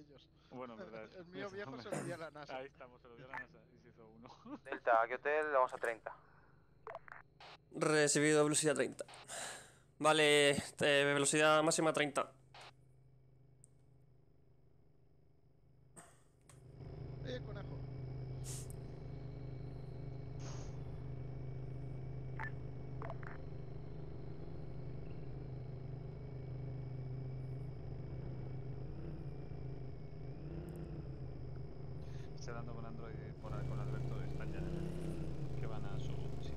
ellos. Bueno, verdad. El mío viejo se lo dio a la NASA. Ahí estamos, se lo dio a la NASA y se hizo uno. Delta, ¿qué hotel? Vamos a 30. Recibido, velocidad 30. Vale, velocidad máxima 30. Conejo. Está dando con Android por con Alberto, están ya que van a su sí.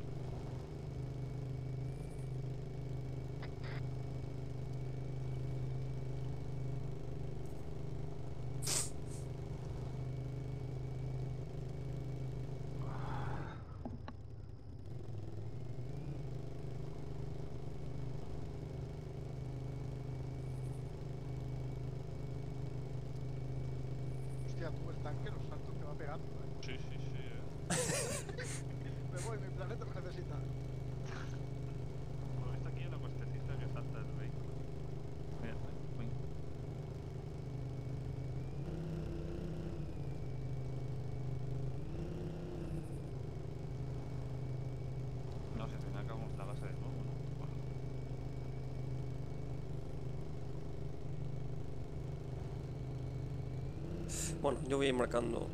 Bueno, yo voy marcando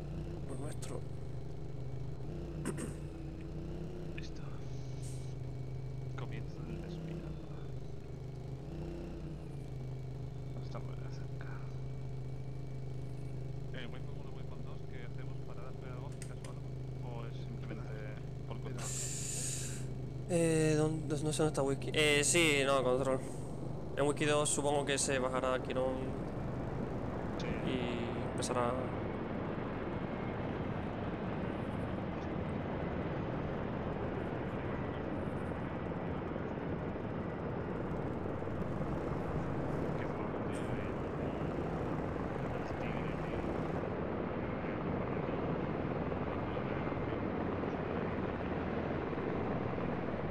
lo nuestro. Listo. Comienza el despido. No estamos cerca. Voy con uno, voy con dos. ¿Qué hacemos? ¿Paradas pedagógicas o algo? ¿O es simplemente por control? No sé dónde está Wiki. Sí, no, control. En Wiki 2 supongo que se bajará aquí, ¿no? Empezará.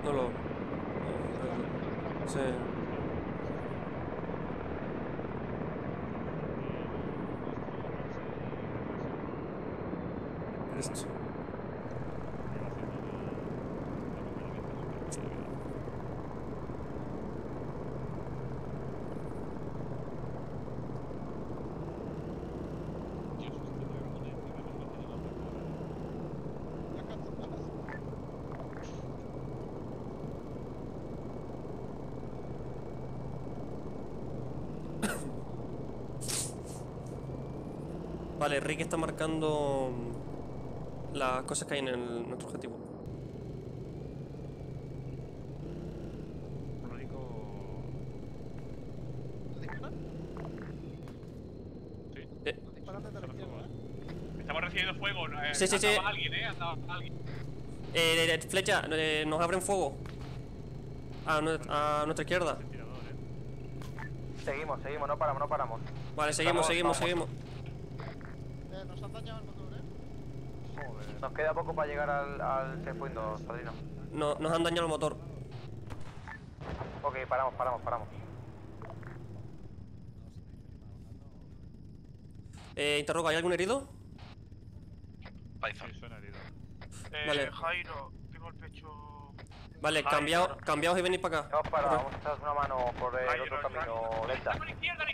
No lo. No sé. Vale, Rick está marcando las cosas que hay en nuestro objetivo. ¿Lo disparan? Sí. Lo disparan desde la izquierda. Estamos recibiendo fuego. Sí. Andaba alguien, andaba alguien. Flecha, nos abren fuego. A nuestra izquierda. Seguimos, no paramos. Vale, seguimos. Nos han dañado el motor, Joder. Nos queda poco para llegar al checkpoint, Padrino. No, nos han dañado el motor. Ok, paramos. Interroga, ¿hay algún herido? Python. Sí, suena herido. Vale. Jairo, tengo el pecho... Vale, cambiaos y venid para acá. Vamos para, vamos a echar una mano por el Jairo, otro camino, Delta. ¡A la izquierda,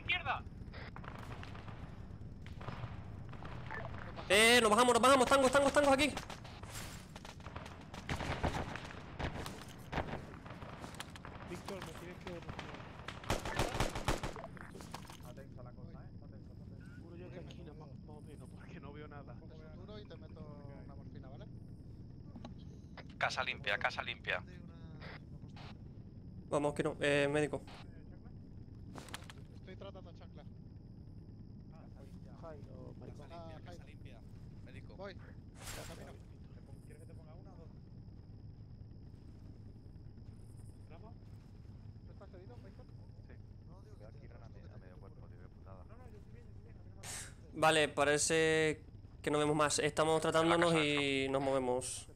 nos bajamos, tangos aquí. Víctor, me tienes que Está tensa la cosa, Está tensa. Juro yo que aquí nada más o menos, porque no veo nada. Pongo duro y te meto una morfina, ¿vale? Casa limpia. Vamos, que no, médico. Estoy tratando chancla. Casa limpia. Médico. Voy. ¿Quieres que te ponga una o dos? ¿Tramo? ¿No estás cedido, Python? Sí. No, digo que aquí rana a medio cuerpo, tío, de putada. No, yo estoy bien, Vale, parece que no vemos más. Estamos tratándonos y nos movemos.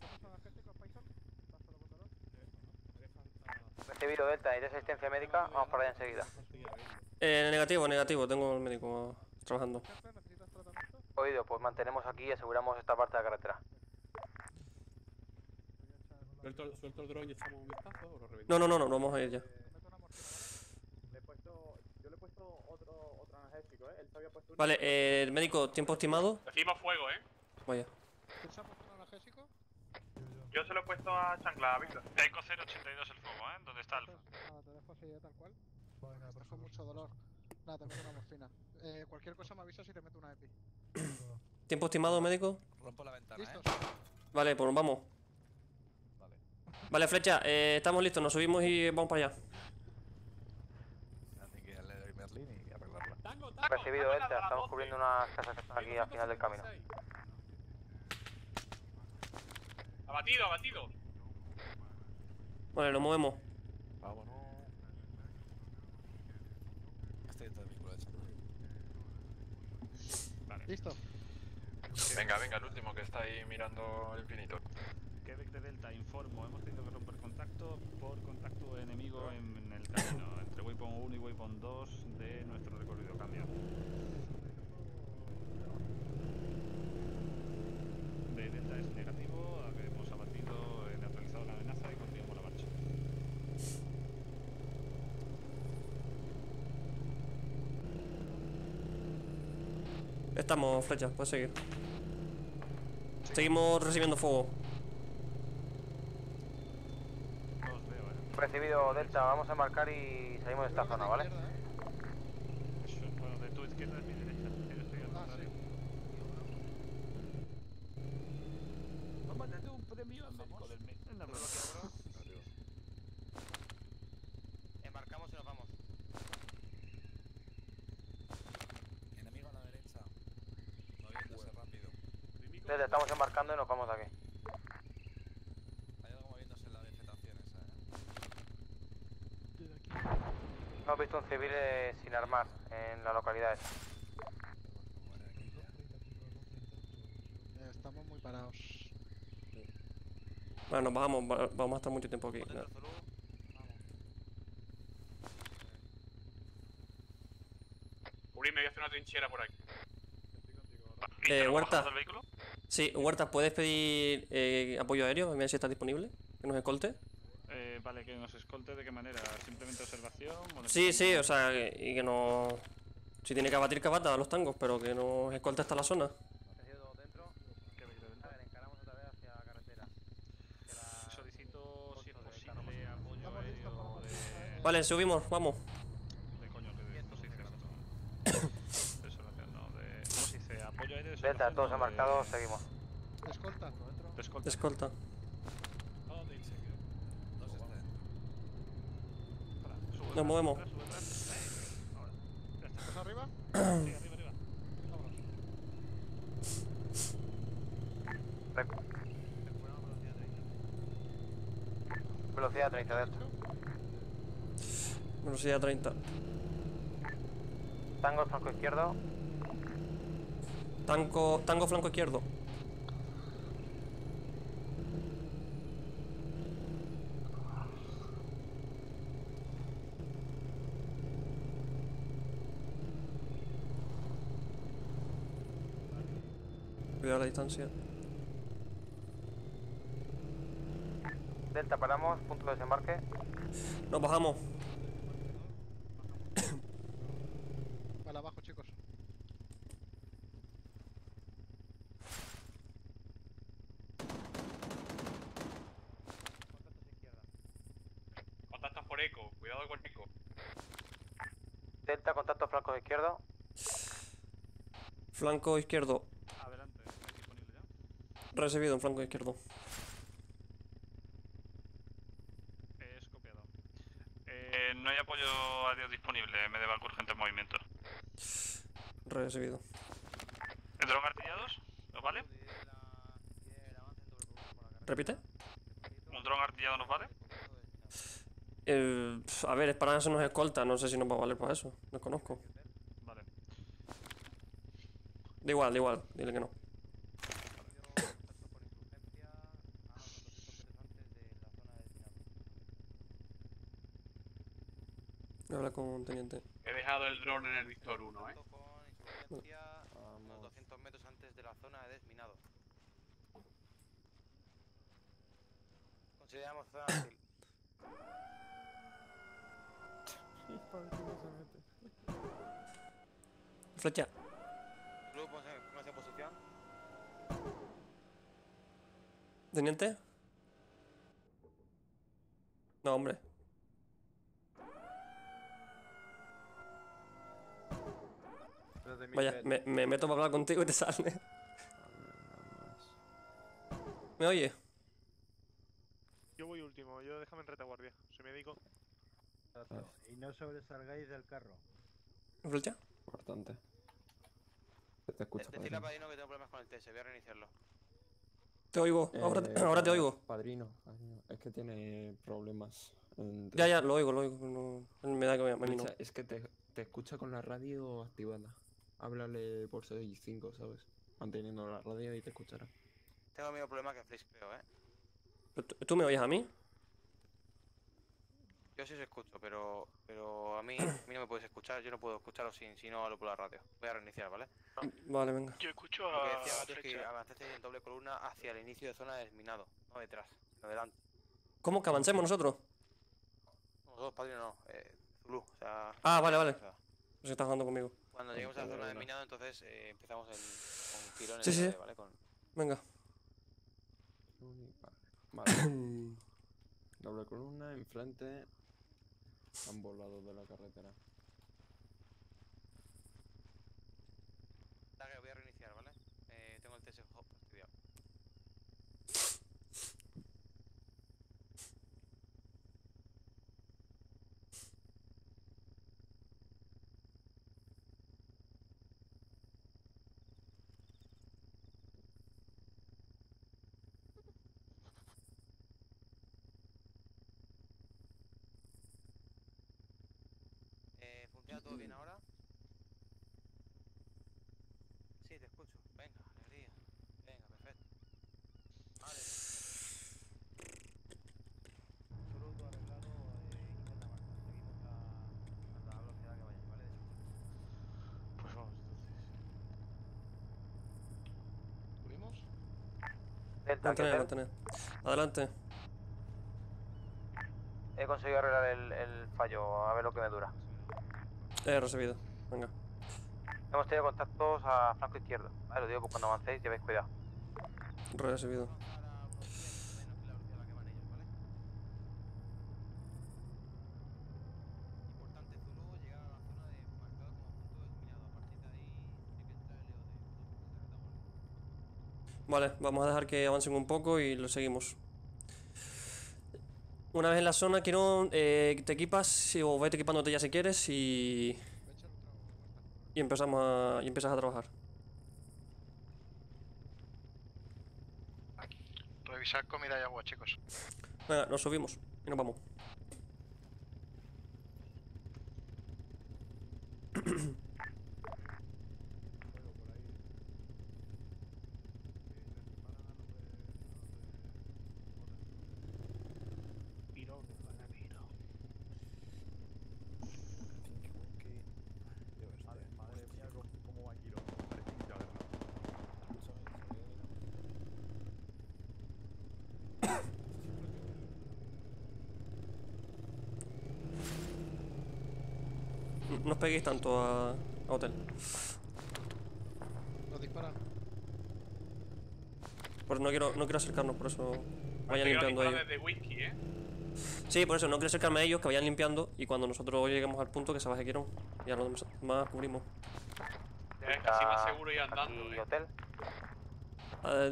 Recibido, Delta, ¿hay asistencia médica? Vamos para allá enseguida. Negativo, tengo el médico. trabajando. Oído, pues mantenemos aquí y aseguramos esta parte de la carretera. ¿Suelto el drone y echamos un vistazo o lo reventamos? No, vamos a ir ya. Yo le he puesto otro analgésico, ¿eh? Él se había puesto uno. Vale, el médico, tiempo estimado. Decimos fuego, ¿eh? Vaya. ¿Tú se ha puesto un analgésico? Yo se lo he puesto a chancla, Víctor. Tengo 082 el fuego, ¿eh? ¿Dónde está Alfa? Ah, te dejo así, tal cual. Bueno, me trajo mucho dolor. Nada, te meto una morfina. Cualquier cosa me avisas si te meto una EPI. ¿Tiempo estimado, médico? Rompo la ventana, ¿listos? ¿Eh? Vale, pues vamos. Vale, Flecha, estamos listos, nos subimos y vamos para allá. Hay que darle a Merlin y arreglarla. Recibido, estamos cubriendo unas casas que están aquí al final del camino. Abatido. Vale, nos movemos. Vámonos. Vale. Listo. Venga, el último que está ahí mirando el pinito. Quebec de Delta, informo, hemos tenido que romper contacto por contacto enemigo en el camino, entre Waypoint 1 y Waypoint 2 de nuestro recorrido cambiado. De Delta es negativo, hemos abatido, neutralizado la amenaza y continuamos la marcha. Estamos, Flecha, puedes seguir. Sí. Seguimos recibiendo fuego. Recibido, Delta, vamos a marcar y salimos de esta zona, ¿vale? Eso, bueno, de tu izquierda es mi derecha, yo estoy al contrario. Vamos a darle un premio al médico del mes. Embarcamos y nos vamos. Enemigo a la derecha. Moviéndose rápido. Delta, estamos embarcando y nos vamos de aquí. Hemos visto un civil sin armar en la localidad esta. Estamos muy parados. Sí. Bueno, nos bajamos, vamos a estar mucho tiempo aquí. No. Uri, me voy a hacer una trinchera por aquí. Estoy contigo, Huerta. ¿Del vehículo? Sí, Huerta, ¿puedes pedir apoyo aéreo? A ver si está disponible, que nos escolte. Vale, que nos escolte, ¿de qué manera? ¿Simplemente observación? Sí, o sea, y que no... Si tiene que abatir, que abata a los tangos, pero que nos escolte hasta la zona. A ver, encaramos otra vez hacia la carretera. Solicito, si es posible, apoyo aéreo de... Vale, subimos, vamos. De coño, que de... ¿Cómo se dice? Apoyo aéreo de... Delta, todos marcados, seguimos. Escolta, dentro. Escolta. Nos movemos. ¿Estás arriba? Sí, arriba. Vámonos. Velocidad 30 de esto. Velocidad 30. Tango flanco izquierdo. Tango flanco izquierdo. Cuidado la distancia. Delta, paramos, punto de desembarque. Nos bajamos. Para abajo, chicos. Contactos izquierda. Contactos por eco, cuidado con eco. Delta, contactos flancos izquierdo. Flanco izquierdo. Recibido en flanco izquierdo. Es copiado. No hay apoyo aéreo disponible, me deba urgente movimiento. Recibido. ¿Entraron artillados? ¿Nos vale? ¿Repite? ¿Un dron artillado nos vale? A ver, es para eso nos escolta, no sé si nos va a valer para eso, no conozco. Vale. Da igual, dile que no. Habla con un teniente. He dejado el drone en el Victor 1, distancia, unos 200 metros antes de la zona de desminado. Consideramos zona ágil. Flecha. Club, póngase en posición. ¿Teniente? No, hombre. Vaya, me meto para hablar contigo y te sale. ¿Me oye? Yo voy último, yo déjame en retaguardia, soy médico. Y no sobresalgáis del carro. ¿Flecha? Importante. Te escucho. Decirle a Padrino que tengo problemas con el TS, voy a reiniciarlo. Te oigo, ahora te oigo. Padrino, es que tiene problemas. Ya, lo oigo. No, me da que me no. Es que te escucha con la radio activada. Háblale por 6.5, ¿sabes? Manteniendo la radio y te escuchará. Tengo el mismo problema que Flixpeo, ¿eh? ¿Tú me oyes a mí? Yo sí os escucho, pero a mí no me puedes escuchar. Yo no puedo escucharos si no hablo por la radio. Voy a reiniciar, ¿vale? Vale, venga. Yo escucho a... Lo que decía antes es que avanzasteis en doble columna hacia el inicio de zona de desminado. No detrás, sino adelante. ¿Cómo que avancemos nosotros? Nosotros, Padrino, no. Zulu, o sea... Ah, vale. O sea, se está jugando conmigo. Cuando lleguemos a la zona de minado, entonces empezamos con tirones, sí. ¿Vale? Venga. Vale. Doble columna, enfrente, ambos lados de la carretera. Dale, voy a reiniciar, ¿vale? Tengo el TS fastidiado. ¿Funciona todo bien ahora? Sí, te escucho. Venga, alegría. Venga, perfecto. Vale. Solo tú arreglado y quita la marcha. Seguimos a la velocidad que vayas, ¿vale? Pues vamos, entonces. ¿Subimos? Mantener. Adelante. He conseguido arreglar el fallo, a ver lo que me dura. Recibido, venga. Hemos tenido contactos a flanco izquierdo. Vale, lo digo que cuando avancéis llevéis cuidado. Recibido. Vale, vamos a dejar que avancen un poco y lo seguimos. Una vez en la zona, quiero te equipas o vete equipándote ya si quieres y empiezas a trabajar. Revisad comida y agua, chicos. Venga, nos subimos y nos vamos. No os peguéis tanto a hotel. Nos disparan. Pues no quiero acercarnos, por eso vayan limpiando ellos. De whisky, ¿eh? Sí, por eso no quiero acercarme a ellos, que vayan limpiando y cuando nosotros lleguemos al punto que se baje Quirón. Y a los demás cubrimos. Es casi más seguro ir andando. ¿Y hotel?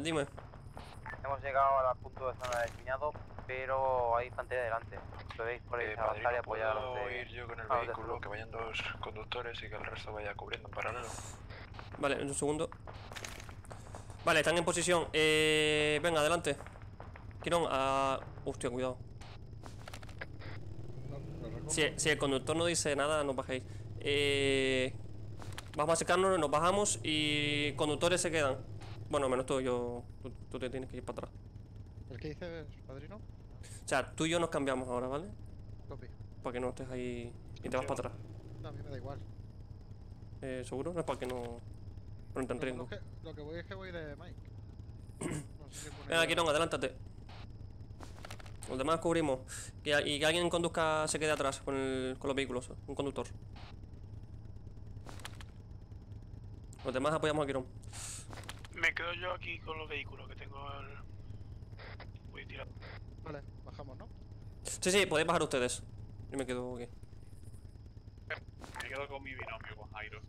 Dime. Hemos llegado al punto de zona de desminado, pero hay infantería delante. Podéis por ahí avanzar y apoyar a los de... ir yo con el vehículo, que vayan dos conductores y que el resto vaya cubriendo en paralelo. Vale, un segundo. Vale, están en posición. Venga, adelante. Quirón, a... Hostia, cuidado. Si el conductor no dice nada, no bajéis. Vamos a acercarnos, nos bajamos y conductores se quedan. Bueno, menos tú, tú te tienes que ir para atrás. ¿El que dice Padrino? O sea, tú y yo nos cambiamos ahora, ¿vale? Copy. Para que no estés ahí y te vas para atrás. No, a mí me da igual. ¿Seguro? No es para que no entren riesgo. Lo que voy es que voy de Mike. No sé qué poner. Venga, Quirón, adelántate. Los demás cubrimos. Y que alguien conduzca, se quede atrás con los vehículos. Un conductor. Los demás apoyamos a Quirón. Me quedo yo aquí con los vehículos que tengo al... Voy tirando. Vale, bajamos, ¿no? Sí, sí, podéis bajar ustedes. Yo me quedo aquí. Me quedo con mi binomio, con Jairo.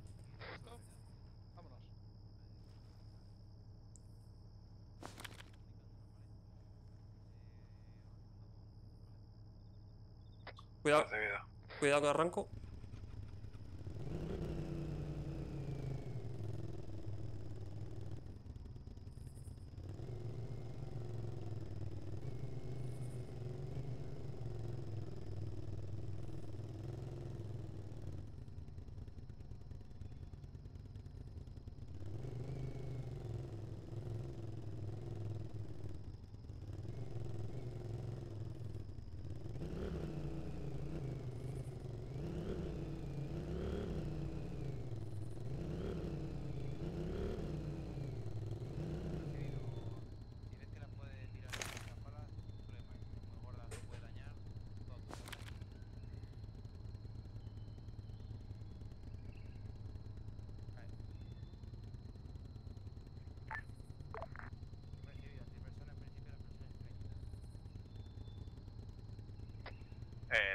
¿Listo? Vámonos. Cuidado. Cuidado que arranco.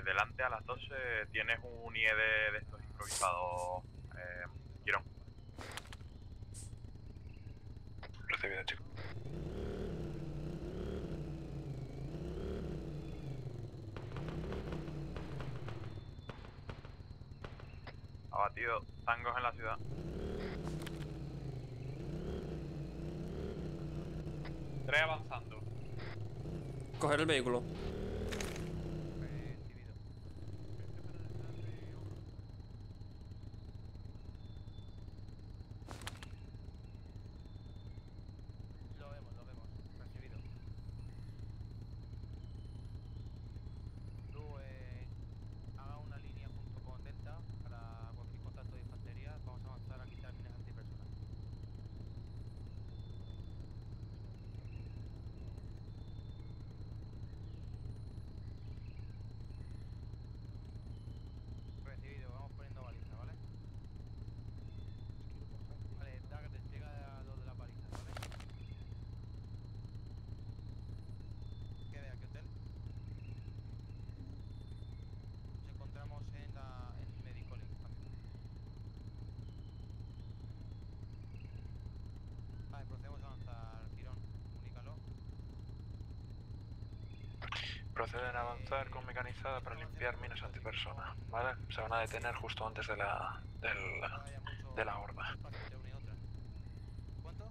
Delante a las 12 tienes un IED de estos improvisados, Quirón. Recibido, chicos. Abatido, tangos en la ciudad. Tres avanzando. Coger el vehículo. Proceden a avanzar con mecanizada para limpiar minas antipersona, ¿vale? Se van a detener justo antes de la horda. ¿Cuánto?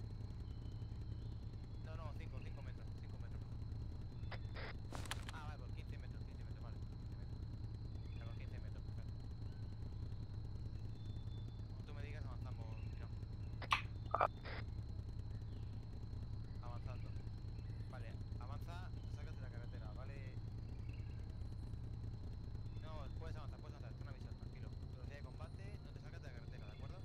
No, 5 metros, 5 metros. Ah, vale, por 15 metros, vale. Por 15 metros, perfecto. Como tú me digas, avanzamos, Avanzando. Vale, avanza, sácate la carretera, ¿vale? No, puedes avanzar, está una visión, tranquilo. Velocidad de combate, no te sacas de la carretera, ¿de acuerdo?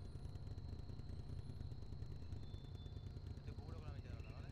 Yo te cubro con la ametralladora, ¿vale?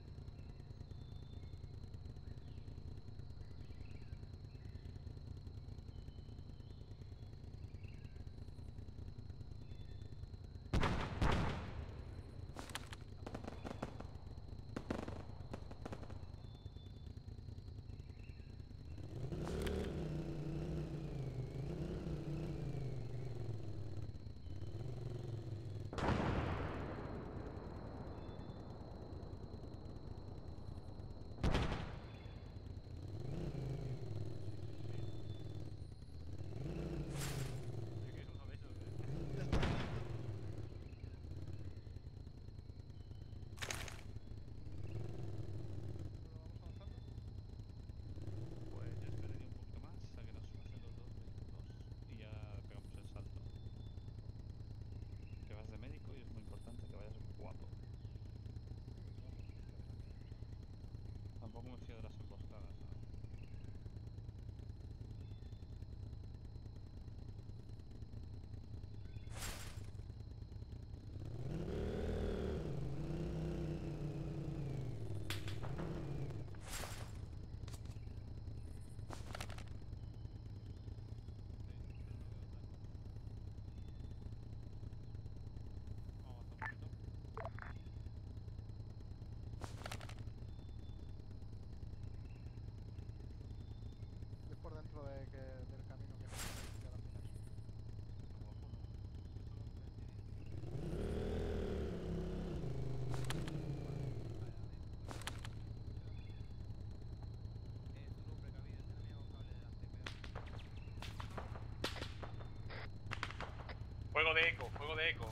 de eco.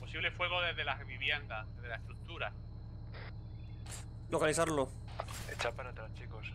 Posible fuego desde las viviendas, desde la estructura. Localizarlo. Echad para atrás, chicos.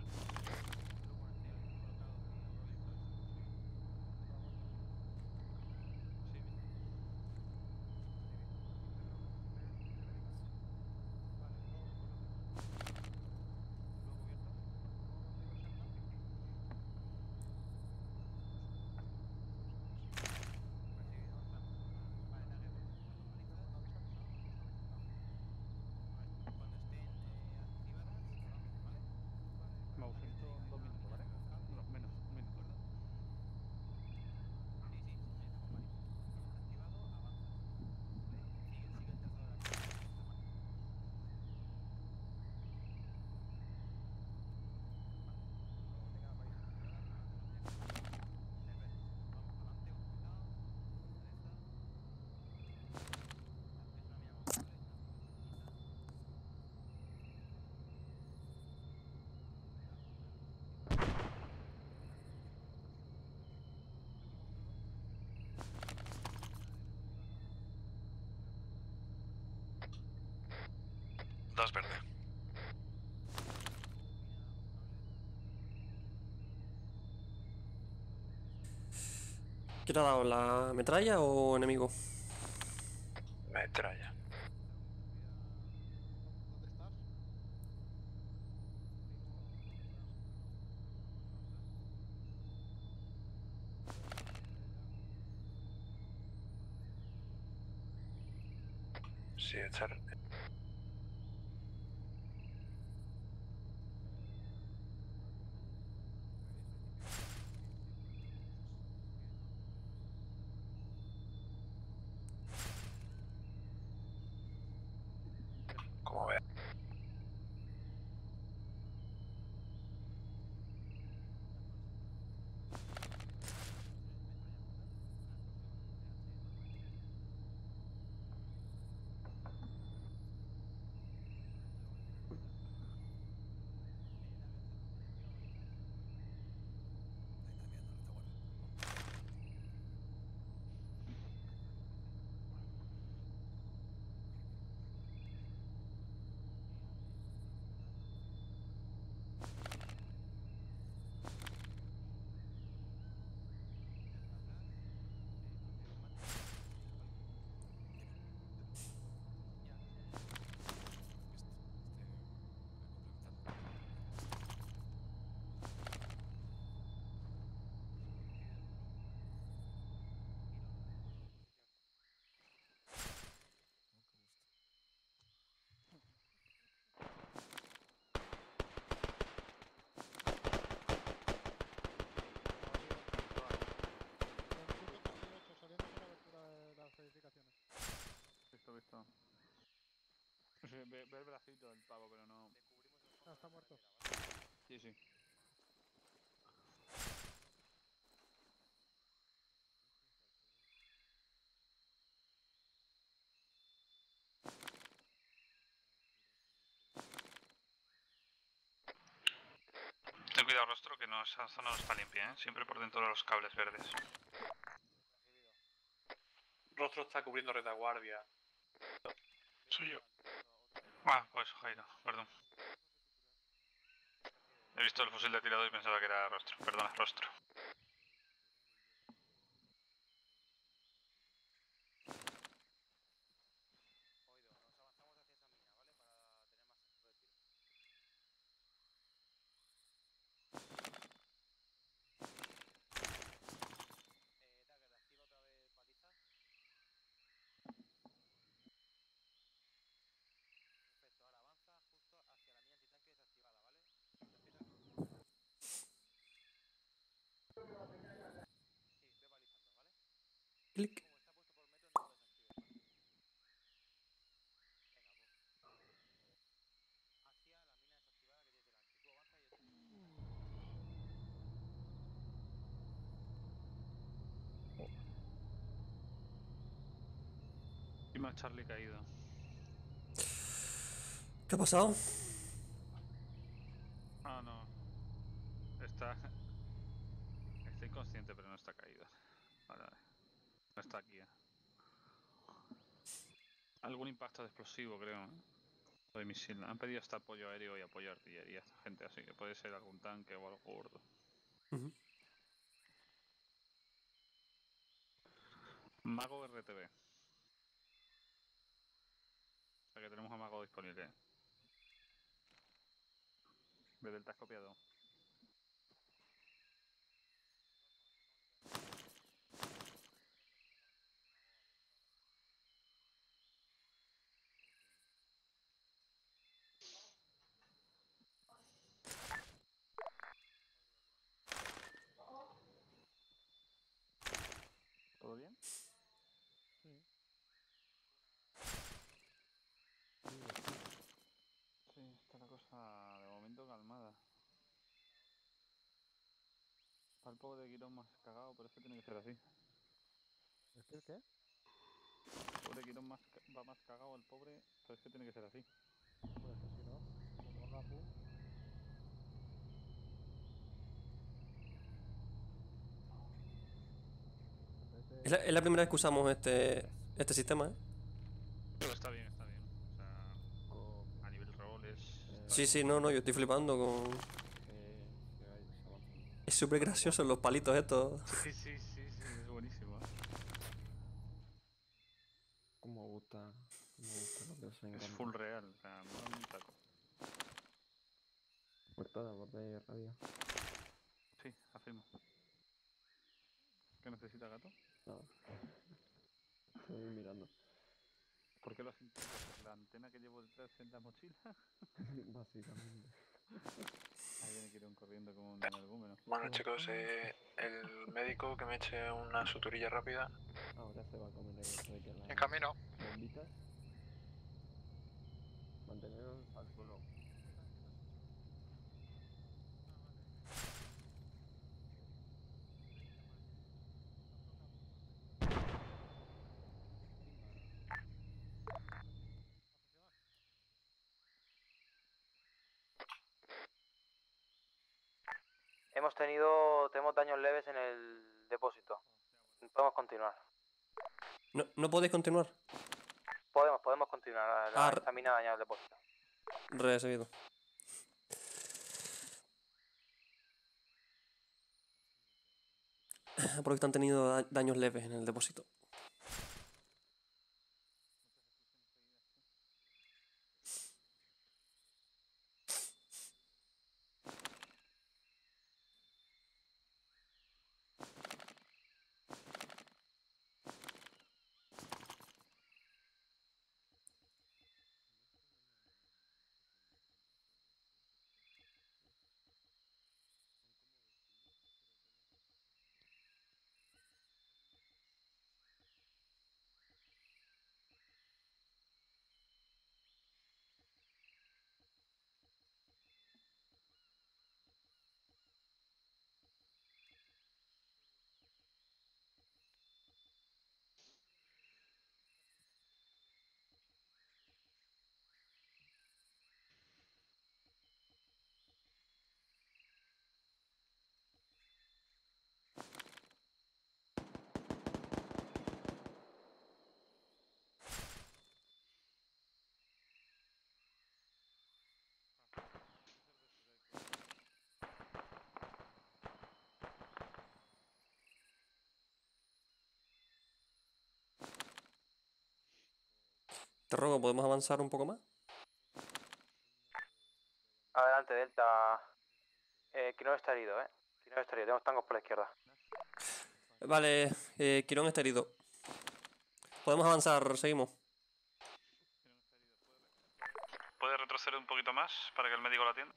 Dos verde. ¿Qué te ha dado? ¿La metralla o enemigo? Metralla. ¿Dónde estás? Sí, echar. Ve el bracito del pavo, pero no... No, está muerto. Sí, sí. Ten cuidado, rostro, que no, esa zona no está limpia, ¿eh? Siempre por dentro de los cables verdes. Rostro está cubriendo retaguardia. Soy yo. Ah, pues Jairo, perdón. He visto el fusil de tirado y pensaba que era rostro. Perdona, rostro. Oído, nos avanzamos hacia esa mina, ¿vale? Para tener más tiempo de tiro. Dagger, activa otra vez palizas. Ahora avanza justo hacia la mina antitanque desactivada, ¿vale? Sí, estoy balizando, ¿vale? Clic. Como está puesto por metro, no lo desactivo. Venga, pues. Hacia la mina desactivada que tienes delante. Tú avanza y yo... Y más Charlie caído. ¿Qué ha pasado? Ah, no. Está... consciente, pero no está caído. Vale, vale. No está aquí, ¿eh? Algún impacto de explosivo, creo, ¿eh? O de misil. Han pedido hasta apoyo aéreo y apoyo artillería esta gente, así que puede ser algún tanque o algo gordo. Mago RTV. O sea que tenemos a Mago disponible. Desde el tasco copiado. ¿Todo bien? Sí. Sí, está la cosa de momento calmada. Está el pobre Quirón más cagado, pero es que tiene que ser así. ¿Es que el qué? El pobre Quirón va más cagado al pobre, pero es que tiene que ser así. Pues que si no, como lo haga tú... Es la primera vez que usamos este sistema, ¿eh? Pero está bien, está bien. O sea, a nivel rol es... Sí, no, yo estoy flipando con... Es súper gracioso los palitos estos. Sí, es buenísimo. Como gusta lo que os engaña. Es full real, o sea, mola un taco. Portada, borde radio. Sí, afirmo. ¿Qué necesita, gato? Nada. Estoy mirando. ¿Por qué lo has intentado? ¿La antena que llevo detrás en la mochila? Básicamente. Ahí viene Quirón corriendo como un energúmeno. Bueno, chicos, el médico que me eche una suturilla rápida. Ahora se va a comer el... En camino. ¿Bombitas? Manteneros al suelo. Tenemos daños leves en el depósito. Podemos continuar. ¿No podéis continuar? Podemos continuar. La estamina ha dañado el depósito. Recibido. Por que han tenido daños leves en el depósito. Te rogo, ¿podemos avanzar un poco más? Adelante, Delta. Quirón está herido, ¿eh? Quirón está herido, tenemos tangos por la izquierda. Vale, Quirón está herido. Podemos avanzar, seguimos. ¿Puede retroceder un poquito más para que el médico lo atienda?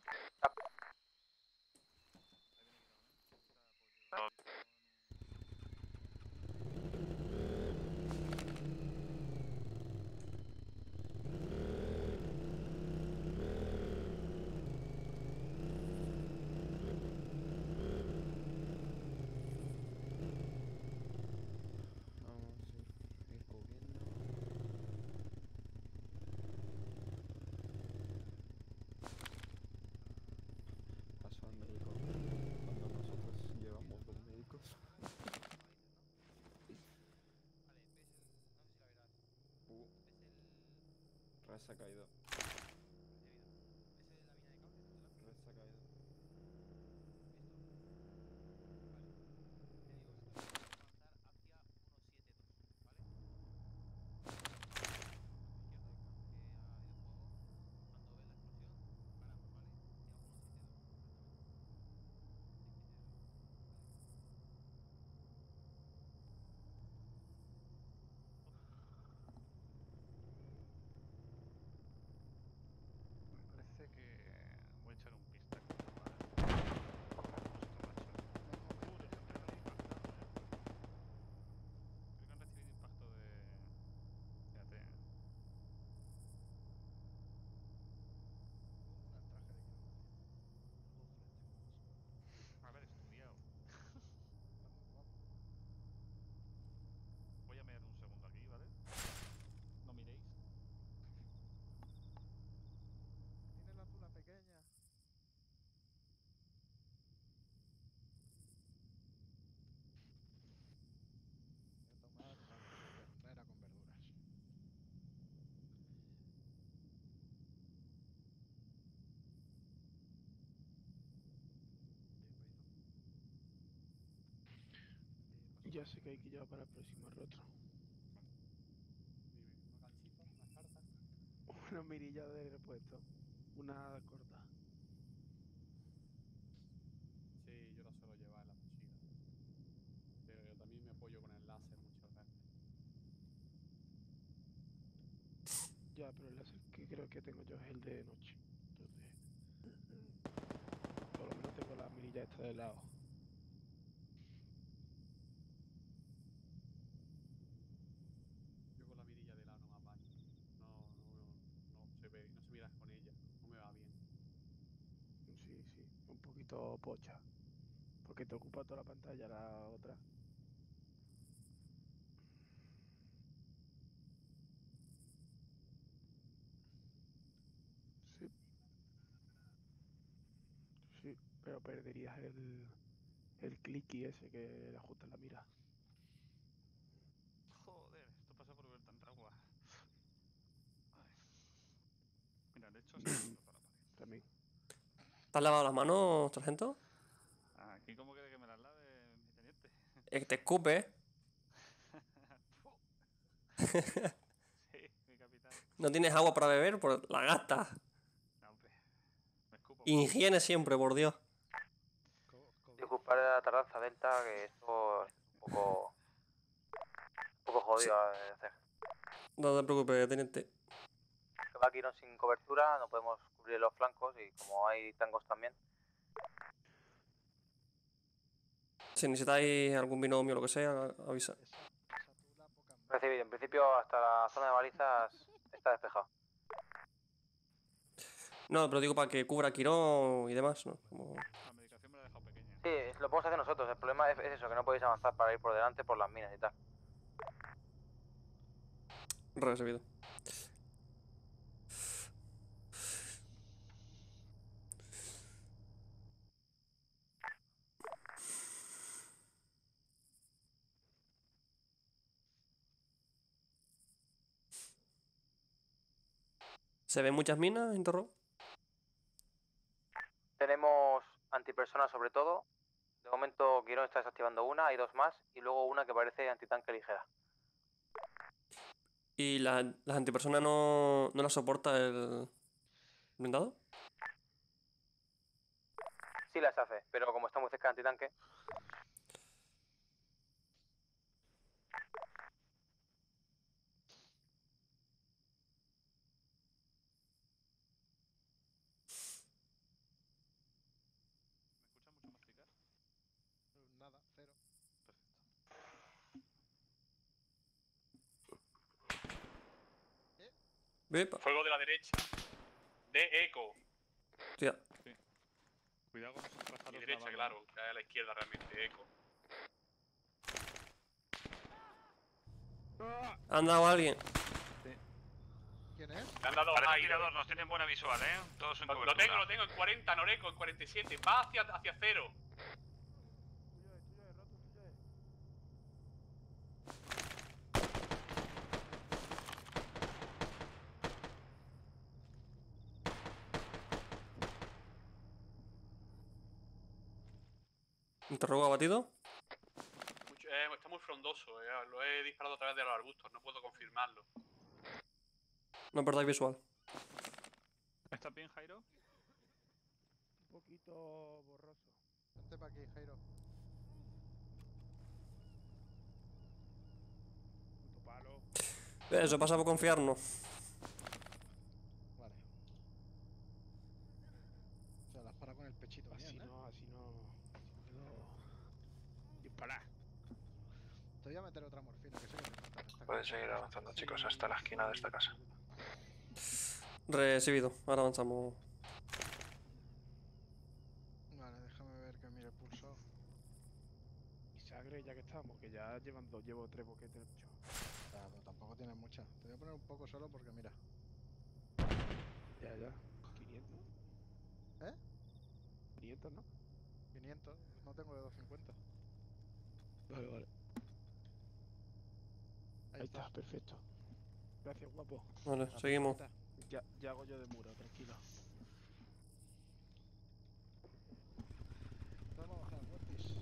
Esa ha caído. Esa ha caído. Que voy a echar un pistazo. Creo que han recibido impacto de AT. Una traje de que haber estudiado. Voy a mirar un segundo aquí, ¿vale? No miréis. La pula pequeña. Voy a tomar la ternera con verduras. Ya sé que hay que llevar para el próximo rostro. Una ganchita, una carta. Una mirilla de repuesto. Una corta. Sí, yo la suelo llevar en la mochila. Pero yo también me apoyo con el láser muchas veces. Ya, pero el láser que creo que tengo yo es el de noche. Entonces... por lo menos tengo la mirilla esta de lado. Yo con la mirilla de lado no me apaño. No se miras con ella, no me va bien. Sí, sí, un poquito pocha. Porque te ocupa toda la pantalla la otra. Sí. Sí, pero perderías el clicky ese que le ajusta la mira. Joder, esto pasa por ver tanta agua. Mira, de hecho, está para la pared. También. ¿Te has lavado las manos, sargento? Aquí, ¿cómo crees que me las lave, mi teniente? Te escupe. Sí, mi capitán. ¿No tienes agua para beber? Pues la gastas. No, hombre. Me escupo. Higiene siempre, por Dios. Disculpad la tardanza delta, que esto es un poco jodido de hacer. No te preocupes, teniente. Aquí no sin cobertura, no podemos cubrir los flancos y como hay tangos también. Si necesitáis algún binomio o lo que sea, avisa. Recibido, en principio hasta la zona de balizas está despejado. No, pero digo para que cubra Quirón y demás, ¿no? Como... la medicación me la he dejado pequeña. Sí, lo podemos hacer nosotros, el problema es eso, que no podéis avanzar para ir por delante por las minas y tal. Recibido. ¿Se ven muchas minas en Torro? Tenemos antipersonas sobre todo. De momento Quirón está desactivando una, hay dos más, y luego una que parece antitanque ligera. ¿Y las antipersonas no las soporta el blindado? Sí las hace, pero como está muy cerca de antitanque... Nada, cero. Perfecto. Fuego de la derecha. De eco. Hostia. Sí. Cuidado con esos pájaros. Y derecha, claro. A la izquierda realmente, eco. ¿Han dado a alguien? Sí. ¿Quién es? Le han dado a tirador, nos tienen buena visual, ¿eh? Todos en cobertura. Lo tengo en 40, Noreco, en 47. Va hacia cero. ¿Interrogo abatido? Está muy frondoso, lo he disparado a través de los arbustos, no puedo confirmarlo. No perdáis visual. ¿Estás bien, Jairo? Un poquito borroso. Vente para aquí, Jairo. Puto palo. Eso pasa por confiarnos. Vale. O sea, las para con el pechito. Así bien, no, así no. Dispará. Te voy a meter otra morfina que se me... Pueden seguir avanzando, chicos, hasta la esquina de esta casa. Recibido, ahora avanzamos. Vale, déjame ver que mire el pulso. Y sangre, ya que estamos, que ya llevan dos, llevo tres boquetes. Claro, pero tampoco tienen mucha. Te voy a poner un poco solo porque mira. Ya. 500. ¿Eh? 500, ¿no? 500, no tengo de 250. Vale. Ahí está, perfecto. Gracias, guapo. Vale, seguimos. Ya hago yo de muro, tranquilo. Vamos a bajar, Mortis.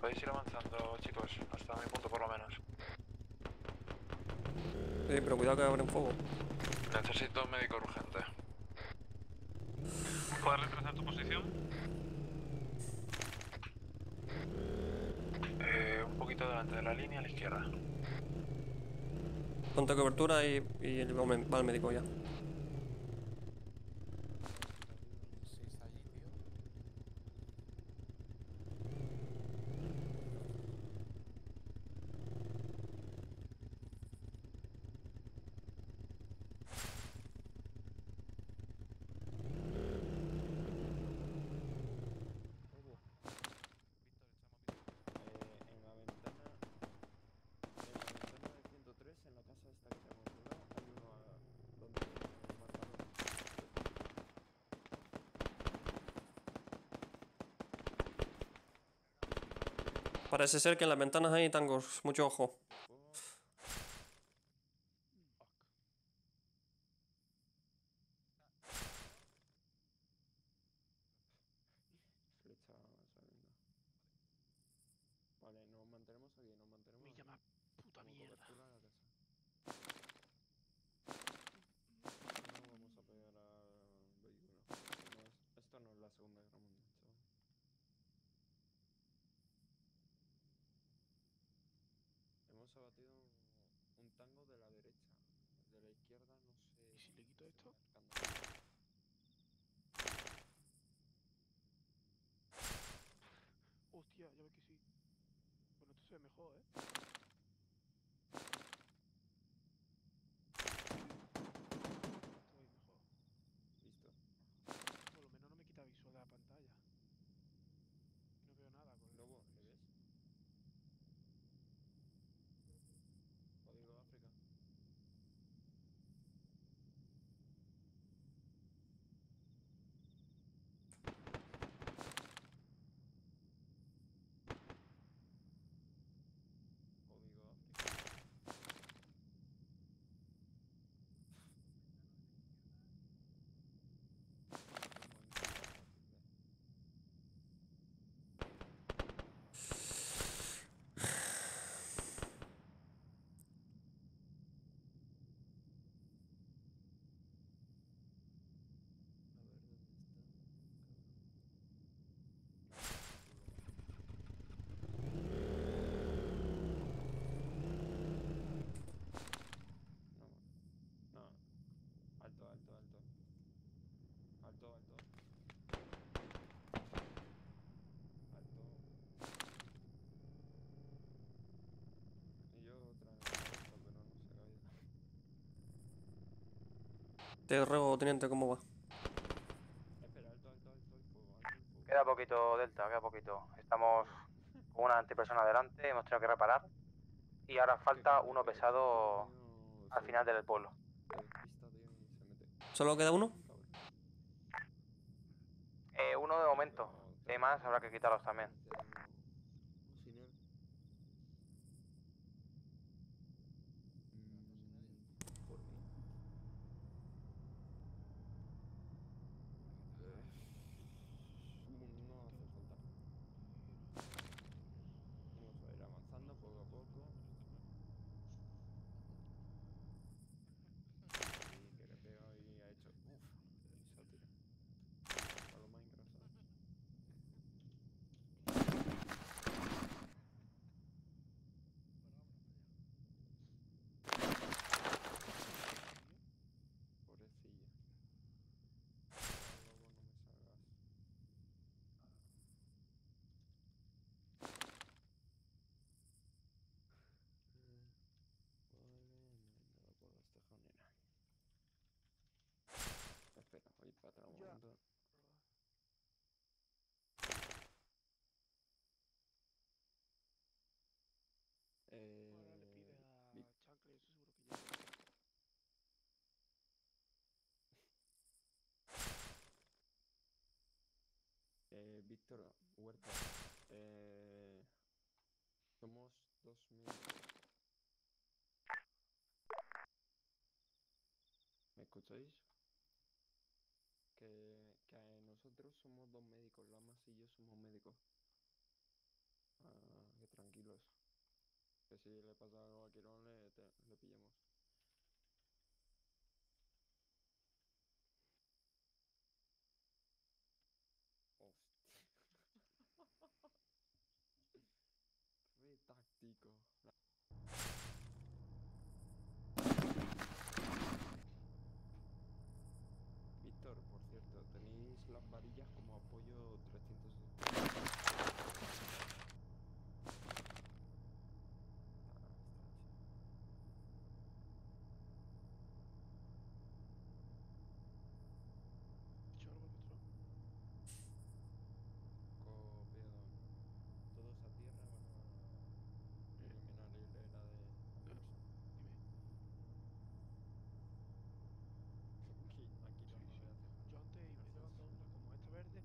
Podéis ir avanzando, chicos, hasta mi punto por lo menos. Sí, pero cuidado que abren fuego. Necesito un médico urgente. ¿Puedes retrasar tu posición? Un poquito delante de la línea a la izquierda. Ponte cobertura y va el médico ya. Parece ser que en las ventanas hay tangos, mucho ojo. Vale, nos mantenemos aquí, nos mantenemos. Me llama puta mierda. No vamos a pegar al vehículo. Esto no es la Segunda Guerra Mundial. Hemos abatido un tango de la derecha, de la izquierda no sé... ¿Y si le quito esto? Hostia, ya ves que sí. Bueno, esto se ve mejor, ¿eh? Esto va mejor. Listo. Por lo menos no me quita visual de la pantalla. No veo nada con el... Lobo, ¿le ves? Código África. Te ruego, teniente, ¿cómo va? Queda poquito, Delta, queda poquito. Estamos con una antipersona adelante, hemos tenido que reparar. Y ahora falta uno pesado al final del pueblo. ¿Solo queda uno? Uno de momento. Demás habrá que quitarlos también. Espera, voy para atrás un momento. Ahora le pide a Chacle, eso seguro que ya. Víctor Huerta. Somos 2000. ¿Me escucháis? Que nosotros somos dos médicos, Lamas y yo somos médicos. Ah, que tranquilos. Que si le pasa algo a Quirón le pillamos. Hostia. Re táctico. Víctor, por cierto, tenéis las varillas como apoyo 300. ¿Has hecho algo nuestro? Copiado. Todos a tierra van a eliminar la de... Dime. Aquí. Yo antes iba llevando una como esta verde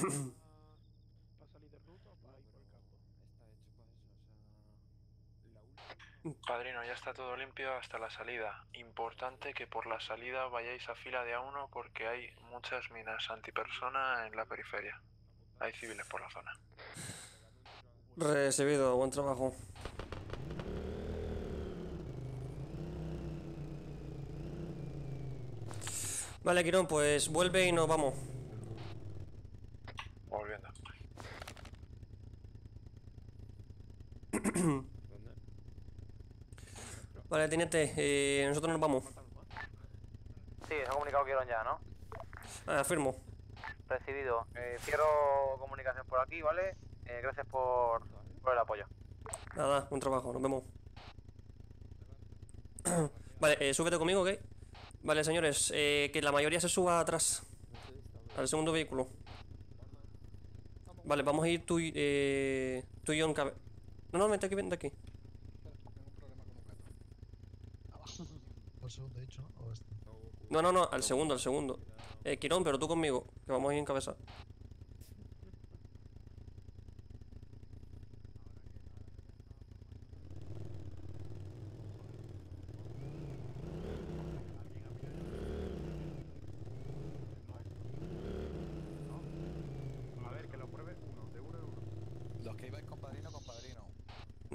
¿Para salir de ruta o para ir por el campo? Está hecho para eso, o sea... Padrino, ya está todo limpio hasta la salida. Importante que por la salida vayáis a fila de A1 porque hay muchas minas antipersona en la periferia. Hay civiles por la zona. Recibido, buen trabajo. Vale, Quirón, pues vuelve y nos vamos. Volviendo. Vale, teniente, nosotros nos vamos. Sí, se ha comunicado Quirón ya, ¿no? Ah, afirmo. Recibido. Cierro comunicación por aquí, ¿vale? Gracias por el apoyo. Nada, buen trabajo, nos vemos. Vale, súbete conmigo, ¿ok? Vale, señores, que la mayoría se suba atrás, al segundo vehículo. Vale, vamos a ir tú y yo en cabeza. No, no, vente aquí. Tengo un problema con un gato. Abajo. ¿Al segundo he dicho, no? ¿O este? No, no, no, al segundo. Quirón, pero tú conmigo, que vamos a ir en cabeza.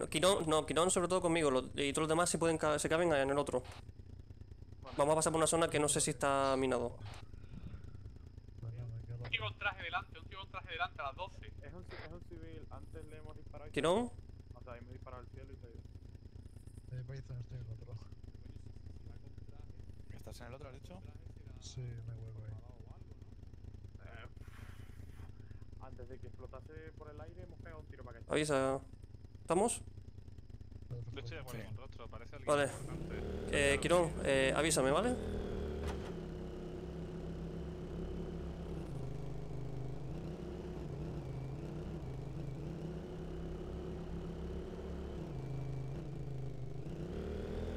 Quirón, no, Quirón sobre todo conmigo, y todos los demás se caben en el otro. Vamos a pasar por una zona que no sé si está minado. Un tío con traje delante, a las 12. Es un civil, antes le hemos disparado. ¿Quirón? O sea, ahí me disparado al cielo y te he ido. Estoy en el otro. ¿Estás en el otro, has dicho? Sí, me vuelvo ahí. Antes de que explotase por el aire hemos pegado un tiro para que... Avisa. ¿Estamos? Sí. Vale, Quirón, avísame, ¿vale?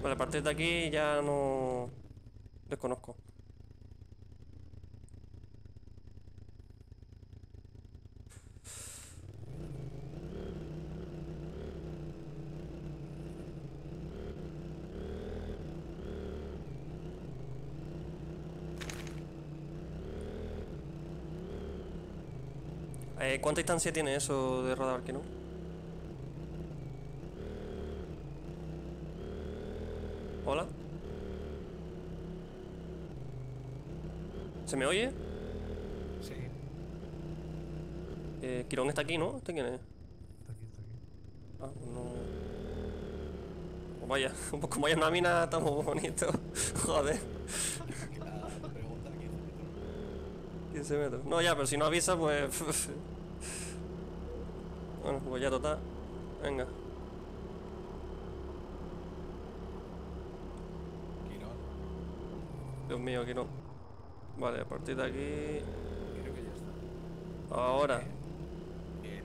Vale, a partir de aquí ya no... desconozco. ¿Cuánta distancia tiene eso de radar, que no? ¿Hola? ¿Se me oye? Sí. Quirón está aquí, ¿no? ¿Este quién es? Está aquí. Ah, no... Pues vaya, como hay una mina, estamos bonitos. Joder. 15 metros. No, ya, pero si no avisa, pues... Bueno, pues ya total. Venga. Quirón. Dios mío, Quirón. Vale, a partir de aquí... Creo que ya está. Ahora.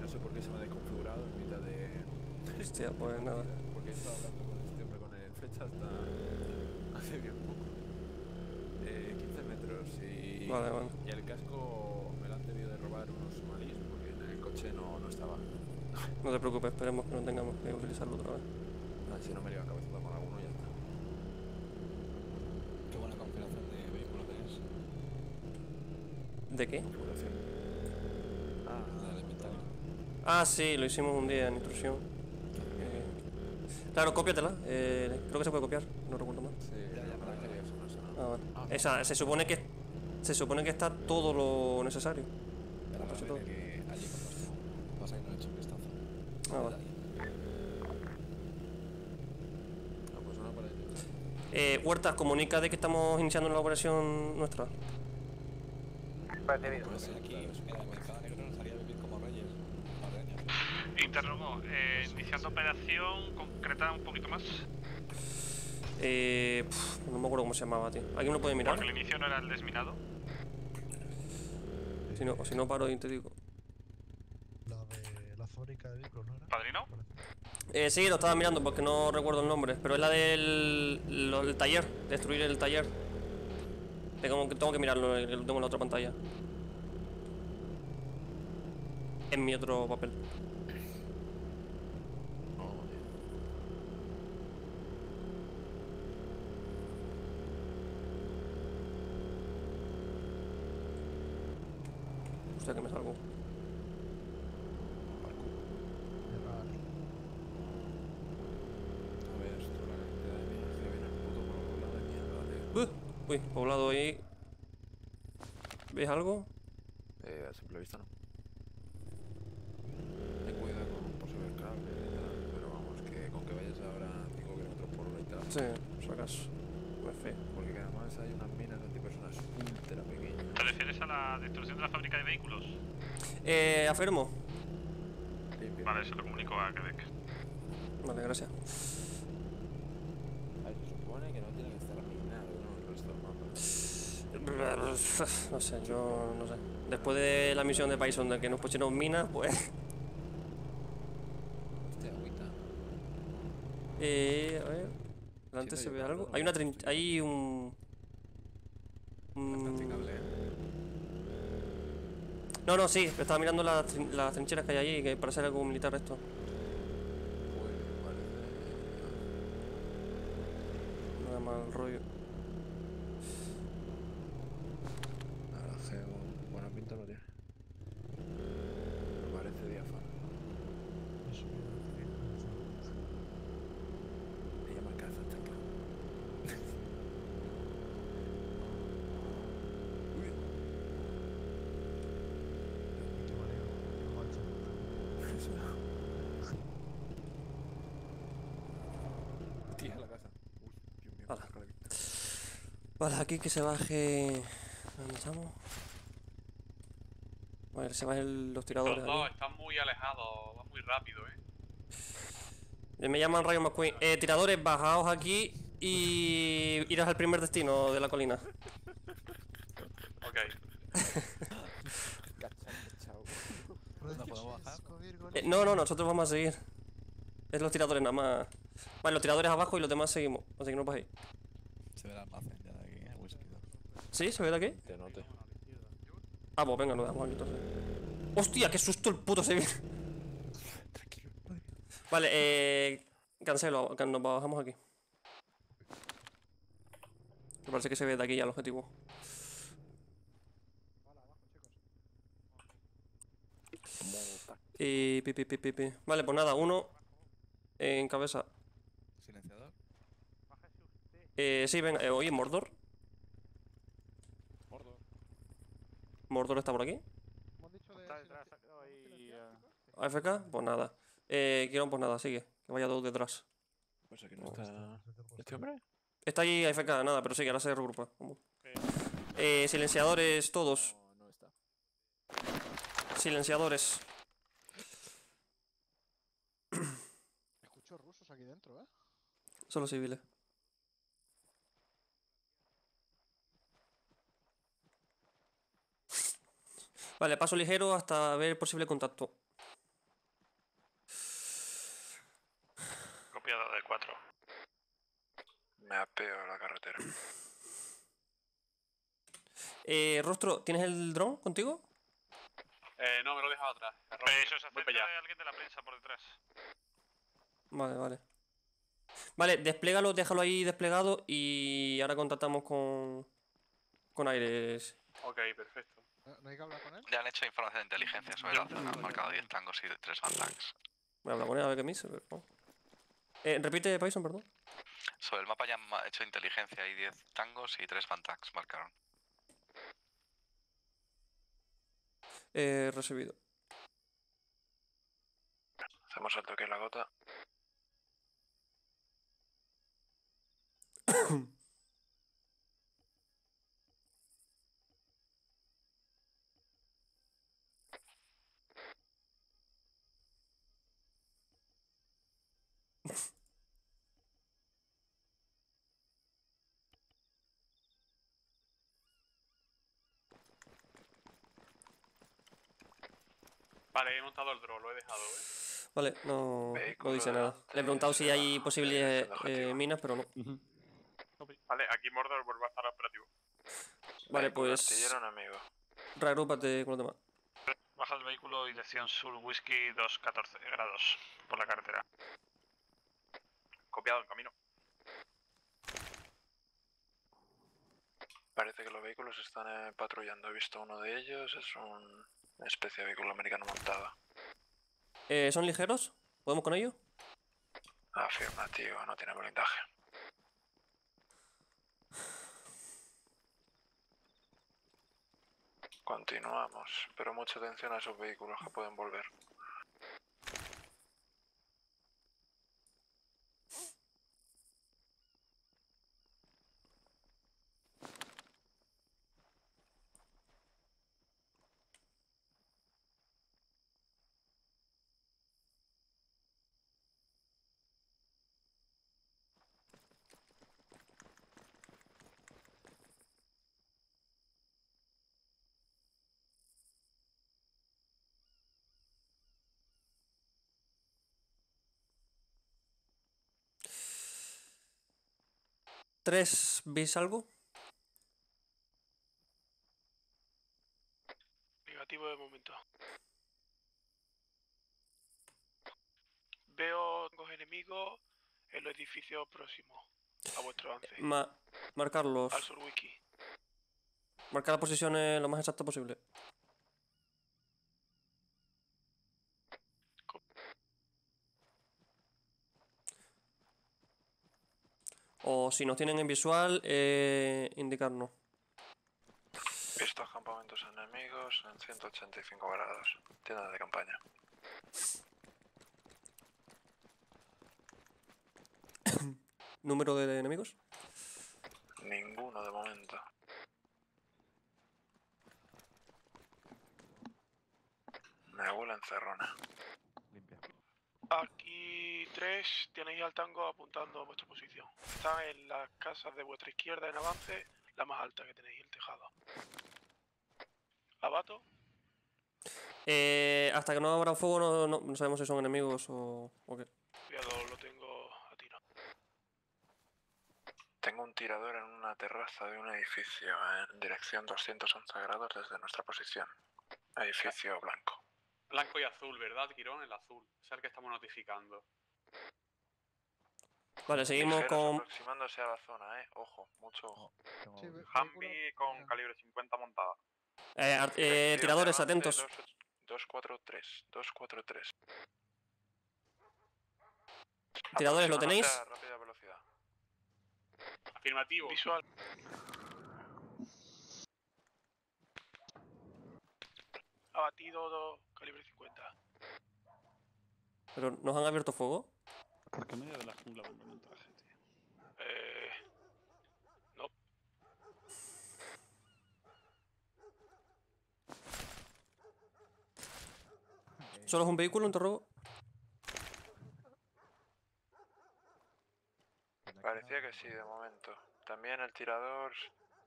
No sé por qué se me ha desconfigurado en mitad de... Hostia, pues nada. Porque he estado hablando con este hombre con el flecha hasta... hace bien poco. 15 metros y... Vale, vale. Y el casco me lo han debido de robar unos somalíes porque en el coche no estaba. No te preocupes, esperemos que no tengamos que utilizarlo otra vez. No, si no me lleva a cabeza de mal alguno, ya está. Qué buena configuración de vehículo tenés. ¿De qué? Configuración. Ah, de la inventario. Ah, sí, lo hicimos un día en instrucción. Claro, cópiatela. Creo que se puede copiar, no recuerdo mal. Sí, ya para que eso no sea nada. Ah, vale. Esa, se supone que está todo lo necesario. Ah, vale. Huertas, comunica de que estamos iniciando la operación nuestra. Interrogo, iniciando operación, concreta un poquito más. No me acuerdo cómo se llamaba, tío. ¿Alguien lo puede mirar? Porque el inicio no era el desminado. Si no paro y te digo. De vehículos, ¿no era? ¿Padrino? Sí, lo estaba mirando porque no recuerdo el nombre, pero es la del taller, destruir el taller. Tengo que mirarlo, lo tengo en la otra pantalla. en mi otro papel. Hostia, que me salgo. A ver, esto la cantidad de viaje viene al puto poblado de mierda, tío. Uy, poblado ahí. ¿Veis algo? A simple vista no. Ten cuidado con posibles cables, pero vamos, que con que vayas ahora a 5 kilómetros por hora y tal. Sí, por si acaso. Pues fe. Porque además hay unas minas antipersonas ultra pequeñas. ¿Te refieres a la destrucción de la fábrica de vehículos? Afirmo. Vale, se lo comunico a Quebec. Vale, gracias. A ver, se supone que no tiene que estar minado, ¿no? El resto del mapa. No sé, yo no sé. Después de la misión de Python de que nos pusieron minas, pues... Este agüita. A ver... Delante se ve algo. Hay una hay un... No, no, sí. Estaba mirando las trincheras que hay allí, que parece algo militar esto. Nada mal rollo. Buena pinta no tiene. Me parece diáfano. Me llama caza hasta acá. Tía, la caza. Vale, aquí que se baje. ¿Dónde estamos? Vale, se van los tiradores. Los dos están muy alejados, van muy rápido, Me llaman Rayo McQueen. Tiradores, bajaos aquí y irás al primer destino de la colina. Ok. ¿No podemos bajar? No, no, nosotros vamos a seguir. Es los tiradores nada más. Vale, los tiradores abajo y los demás seguimos. Así que no paséis. Se ve la almacén ya de aquí, whisky. ¿Sí? ¿Se ve de aquí? Te noto. Ah, pues venga, lo damos aquí entonces. ¡Hostia! ¡Qué susto el puto se viene! Tranquilo, padre. Vale, cancelo, nos bajamos aquí. Me parece que se ve de aquí ya el objetivo. Vale, pues nada, uno en cabeza. ¿Silenciador? Sí, venga, oye, Mordor. ¿Mordor está por aquí? Está detrás, AFK, pues nada. Quirón, pues nada, sigue. Que vaya dos detrás. Pues aquí no está... ¿Este hombre? Está ahí AFK, nada, pero sigue, ahora se regrupa. Silenciadores todos. No está. Silenciadores. Escucho rusos aquí dentro, Solo civiles. Vale, paso ligero hasta ver posible contacto. Copiado de 4. Me apeo a la carretera. Rostro, ¿tienes el dron contigo? No, me lo he dejado atrás. Eso se acerca de alguien de la prensa por detrás. Vale, vale. Vale, desplégalo, déjalo ahí desplegado y ahora contactamos con Aires. Ok, perfecto. ¿No hay que hablar con él? Le han hecho información de inteligencia sobre la zona. Han marcado 10 tangos y 3 bandlags. Voy a hablar con él a ver qué me dice. Repite, Python, perdón. Sobre el mapa ya han hecho inteligencia y 10 tangos y 3 bandlags marcaron. Recibido. Hacemos el toque en la gota. Vale, he montado el drone, lo he dejado, Vale, no dice nada. Le he preguntado si hay posibles minas, pero no. Vale, aquí Mordor vuelve a estar operativo. Vale, pues... Reagrúpate con los demás. Baja el vehículo dirección sur, Whisky 214 grados por la carretera. Copiado el camino. Parece que los vehículos están patrullando. He visto uno de ellos, es una especie de vehículo americano montado. ¿Son ligeros? ¿Podemos con ello? Afirmativo, no tiene blindaje. Continuamos, pero mucha atención a esos vehículos que pueden volver. ¿Tres veis algo? Negativo de momento. Veo enemigos en los edificios próximos a vuestro avance. Marcarlos. Al sur wiki. Marcar las posiciones lo más exacto posible. O si nos tienen en visual, indicarnos. Estos campamentos enemigos en 185 grados. Tienda de campaña. ¿Número de enemigos? Ninguno de momento. Me huele encerrona. Limpia. Aquí tres, tenéis al tango apuntando a vuestra posición. Está en las casas de vuestra izquierda en avance, la más alta que tenéis, el tejado. ¿Abato? Hasta que no abran fuego no sabemos si son enemigos o qué. Cuidado, lo tengo a tiro. Tengo un tirador en una terraza de un edificio en dirección 211 grados desde nuestra posición. Edificio blanco. Blanco y azul, ¿verdad, Quirón? El azul. Es el que estamos notificando. Vale, seguimos con... aproximándose a la zona, Ojo, mucho ojo. Sí, Humvee con calibre 50 montada. Tiradores, atentos. 243, 243. Tiradores, ¿lo tenéis? A rápida velocidad. Afirmativo. Visual. Abatido 2. Calibre 50. ¿Pero nos han abierto fuego? ¿Por qué medio de la jungla por un traje, tío? No. ¿Solo es un vehículo, interrogo? Parecía que sí, de momento. También el tirador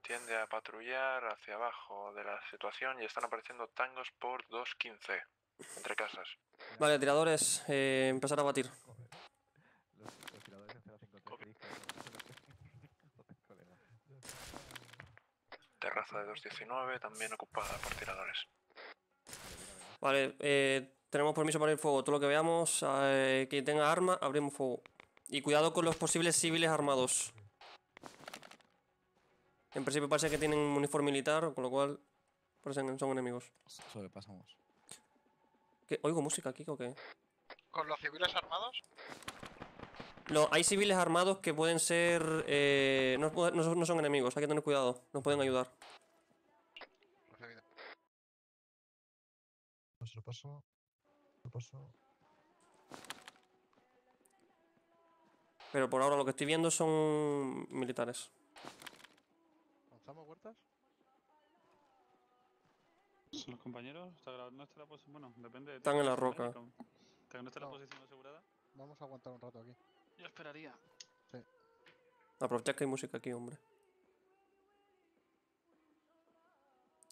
tiende a patrullar hacia abajo de la situación y están apareciendo tangos por 2.15 entre casas. Vale, tiradores, empezar a batir. Los tiradores en 0.5. Terraza de 2.19 también ocupada por tiradores. Vale, tenemos permiso para abrir fuego. Todo lo que veamos que tenga arma, abrimos fuego. Y cuidado con los posibles civiles armados. En principio parece que tienen un uniforme militar, con lo cual parecen que son enemigos. Sobrepasamos. ¿Qué? ¿Oigo música aquí o qué? ¿Con los civiles armados? No, hay civiles armados que pueden ser... no son enemigos, hay que tener cuidado, nos pueden ayudar. Se lo paso. Pero por ahora lo que estoy viendo son militares. ¿Estamos huertas? Los compañeros, no está la posición. Bueno, depende de. Están en la roca. ¿No está la posición asegurada? Vamos a aguantar un rato aquí. Yo esperaría. Sí. Aprovechad que hay música aquí, hombre.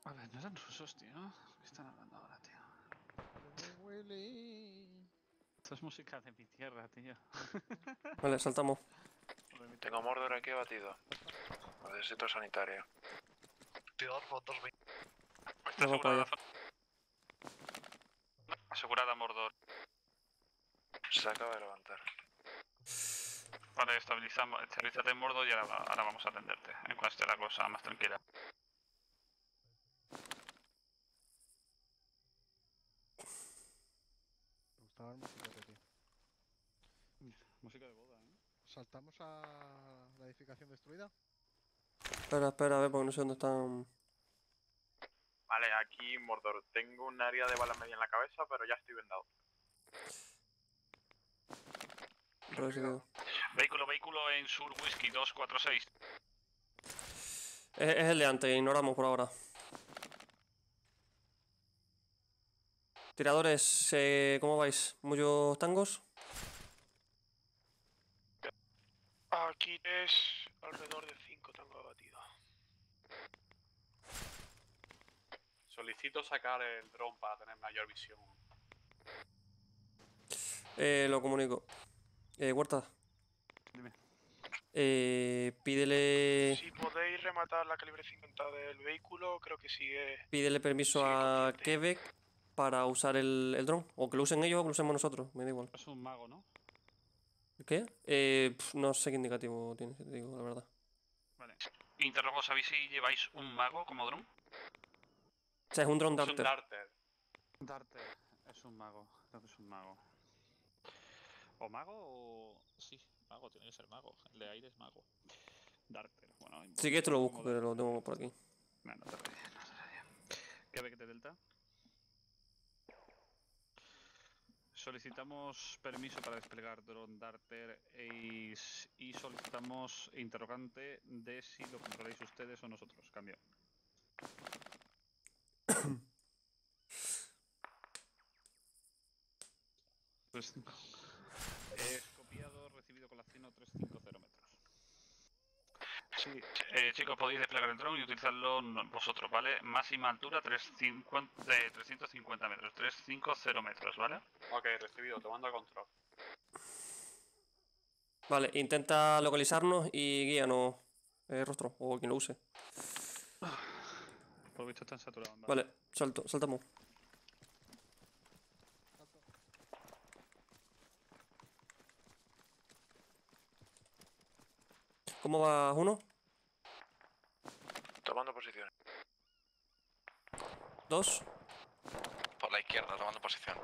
A ver, no eran rusos, tío. ¿Qué están hablando ahora, tío? Esto es música de mi tierra, tío. Vale, saltamos. Tengo Mordor aquí abatido. Necesito sanitario. Tirador por 220. Está asegurada la zona. asegurada, Mordor. Se acaba de levantar. Vale, estabilizate en Mordor y ahora vamos a atenderte. En cuanto esté la cosa más tranquila. Me gusta la música de ti. Música de boda, ¿eh? ¿Saltamos a la edificación destruida? Espera, a ver, porque no sé dónde están... Vale, aquí Mordor. Tengo un área de bala media en la cabeza, pero ya estoy vendado. Vehículo en Sur Whisky 246. Es el de antes, ignoramos por ahora. Tiradores, ¿cómo vais? ¿Muchos tangos? Aquí es alrededor de 5 tangos abatidos. Solicito sacar el dron para tener mayor visión. Lo comunico. Huerta. Dime. Pídele... Si podéis rematar la calibre 50 del vehículo, creo que sigue... Pídele permiso a Quebec para usar el dron. O que lo usen ellos o que lo usemos nosotros, me da igual. Es un mago, ¿no? ¿Qué? No sé qué indicativo tiene, te digo la verdad. Vale. Interrogo, ¿sabéis si lleváis un mago como dron? O sea, es un dron darter. Es un darter. Darter. Es un mago. Creo que es un mago. ¿O mago o...? Sí, mago, tiene que ser mago. El de aire es mago. Darter, bueno... Sí que esto lo busco, pero lo tengo por aquí. No, no te reyes, no te reyes. ¿Qué ve que te delta? Solicitamos permiso para desplegar dron Darter y solicitamos interrogante de si lo controláis ustedes o nosotros. Cambio. Pues... Es copiado, recibido con la 350 metros. Sí. Chicos, podéis desplegar el dron y utilizarlo vosotros, ¿vale? Máxima altura 350 metros, 350 metros, ¿vale? Ok, recibido, tomando el control. Vale, intenta localizarnos y guíanos, rostro, o quien lo use. Por lo visto están saturados. Vale, saltamos. ¿Cómo va uno? Tomando posición. ¿Dos? Por la izquierda, tomando posición.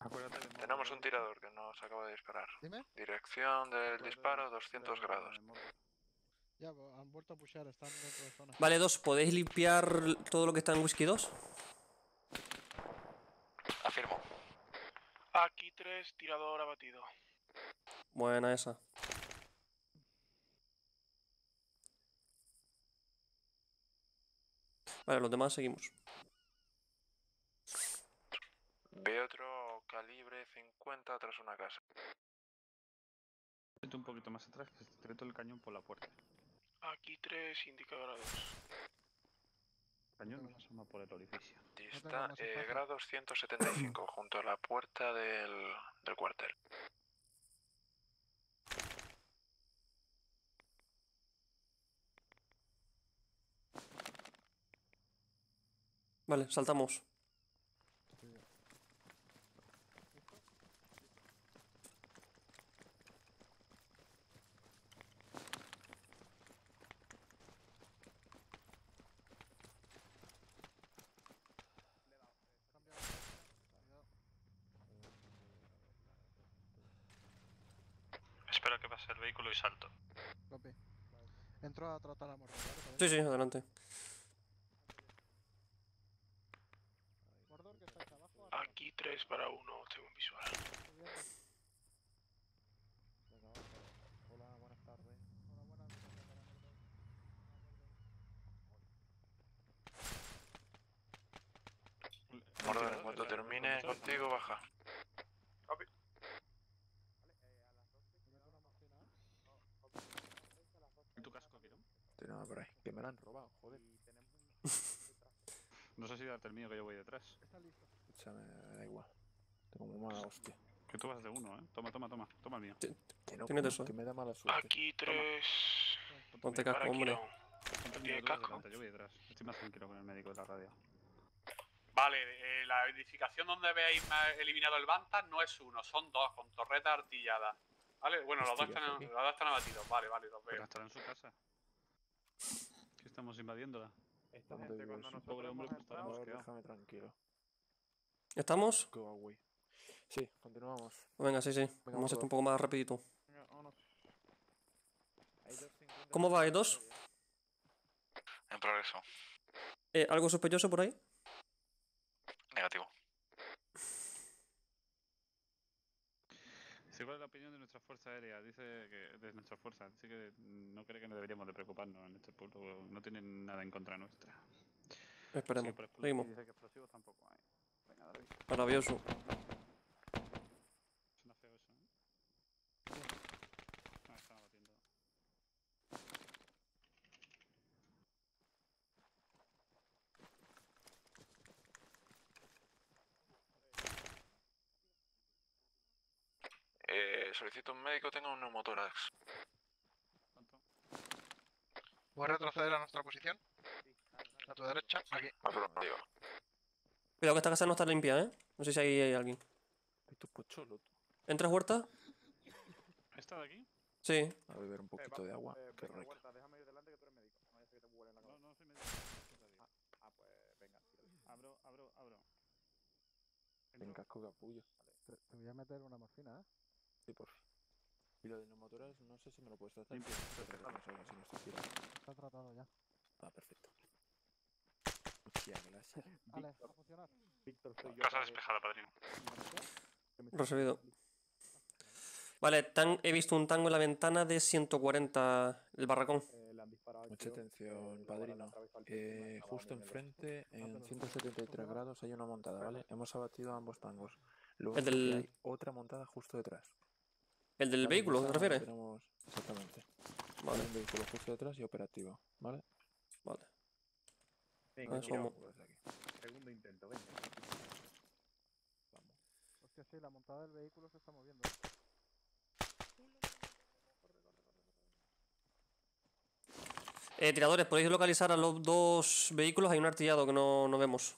Acuérdate, tenemos un tirador que nos acaba de disparar. ¿Dime? Dirección del disparo, 200 grados. Ya, han vuelto a pushar, están dentro de zona. Vale, dos, ¿podéis limpiar todo lo que está en Whisky 2? Afirmo. Aquí 3, tirador abatido. Buena esa. Vale, los demás seguimos. Ve otro calibre 50 tras una casa. Vete un poquito más atrás que te meto el cañón por la puerta. Aquí 3, indicador a 2. Cañón no se asoma por el orificio. Dista, grados 175 junto a la puerta del cuartel. Vale, saltamos. Espero que pase el vehículo y salto. Copy. Entro a tratar a Mordor. Sí, adelante. Aquí 3 para 1, según visual. Hola, buenas tardes. Hola, buenas tardes. Mordor, en cuanto termine contigo, baja. Copy. ¿Tu casco, Quirón? No, por ahí. Que me lo han robado, joder. No sé si darte el mío que yo voy detrás. Está listo. Échame, da igual. Tengo muy mala hostia. Que tú vas de uno, eh. Toma. Toma el mío. Tiene eso. Que me da mala suerte. Aquí 3. Ponte casco, hombre. Ponte casco. Yo voy detrás. Estoy más tranquilo con el médico de la radio. Va, Vale, la edificación donde veáis eliminado el Bantas no es uno, son dos, con torreta artillada. Vale, bueno, los dos están abatidos. Vale, los veo. Estarán en su casa. ¿Qué estamos invadiéndola? Esta gente cuando nos pobre hombre estamos quedados. Déjame tranquilo. ¿Estamos? Sí, continuamos. Venga, sí. Vamos a hacer un poco más rapidito. Venga, vámonos. ¿Cómo va, E2? En progreso. ¿Algo sospechoso por ahí? Negativo. ¿Cuál es la opinión de nuestra fuerza aérea? Dice que de nuestra fuerza, así que no cree que nos deberíamos de preocuparnos en este pueblo. No tienen nada en contra nuestra. Esperemos. Seguimos. Dice que explosivos tampoco hay. Venga, dale. Maravilloso. Suena feo eso, ¿eh? Ah, están abatiendo. Solicito un médico, tengo un neumotórax. ¿Cuánto? ¿Voy a retroceder a nuestra posición? Sí, a tu derecha, aquí. Cuidado que esta casa no está limpia, ¿eh? No sé si hay alguien. ¿Entras, Huerta? ¿Esta de aquí? Sí. A beber un poquito de agua, qué rico. Huerta, déjame ir delante que tú eres médico. No vayas a que te huele en la cabeza. No, soy médico. Pues venga. Abro. En casco capullo. Te voy a meter una morfina, ¿eh? Sí, por fin. Y lo de neumotórax, no sé si me lo puedes tratar. Limpio. Está tratado ya. Ah, perfecto. Hostia, gracias. Vale, va a funcionar. Víctor, soy yo. Casa despejada, padrino. Recibido. Vale, he visto un tango en la ventana de 140, el barracón. Mucha atención, padrino. Justo enfrente, en 173 grados, hay una montada, ¿vale? Hemos abatido ambos tangos. Luego hay otra montada justo detrás. ¿El del vehículo? ¿Te refieres? Tenemos... Exactamente. Vale. Hay un vehículo justo detrás y operativo, ¿vale? Vale. Venga, segundo intento, venga. Vamos. Hostia, sí, la montada del vehículo se está moviendo. Tiradores, podéis localizar a los dos vehículos. Hay un artillado que no vemos.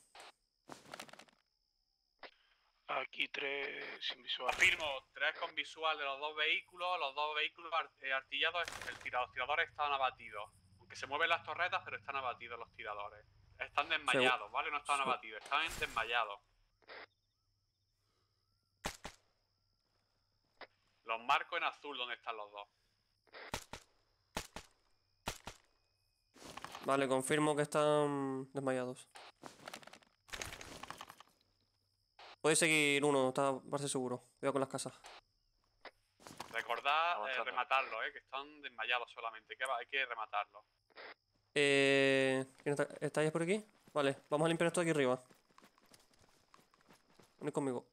Aquí tres sin visual. Afirmo, tres con visual de los dos vehículos. Los dos vehículos artillados, los tiradores están abatidos. Aunque se mueven las torretas, pero están abatidos los tiradores. Están desmayados, ¿vale? No están abatidos, están desmayados. Los marco en azul donde están los dos. Vale, confirmo que están desmayados. Podéis seguir uno, está más seguro. Cuidado con las casas. Recordad rematarlo, que están desmayados solamente, que hay que rematarlo. ¿Estáis por aquí? Vale, vamos a limpiar esto de aquí arriba. Venid conmigo.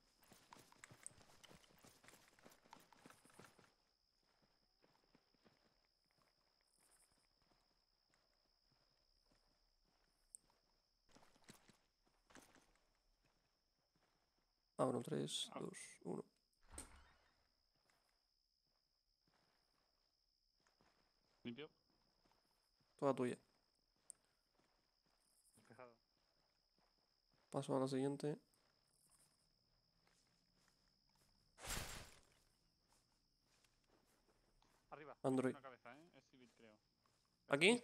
Ah, bueno, 3, 2, 1. ¿Limpio? Toda tuya. Despejado. Paso a la siguiente. Arriba. Android. Una cabeza, ¿eh? Es civil, creo. ¿Aquí?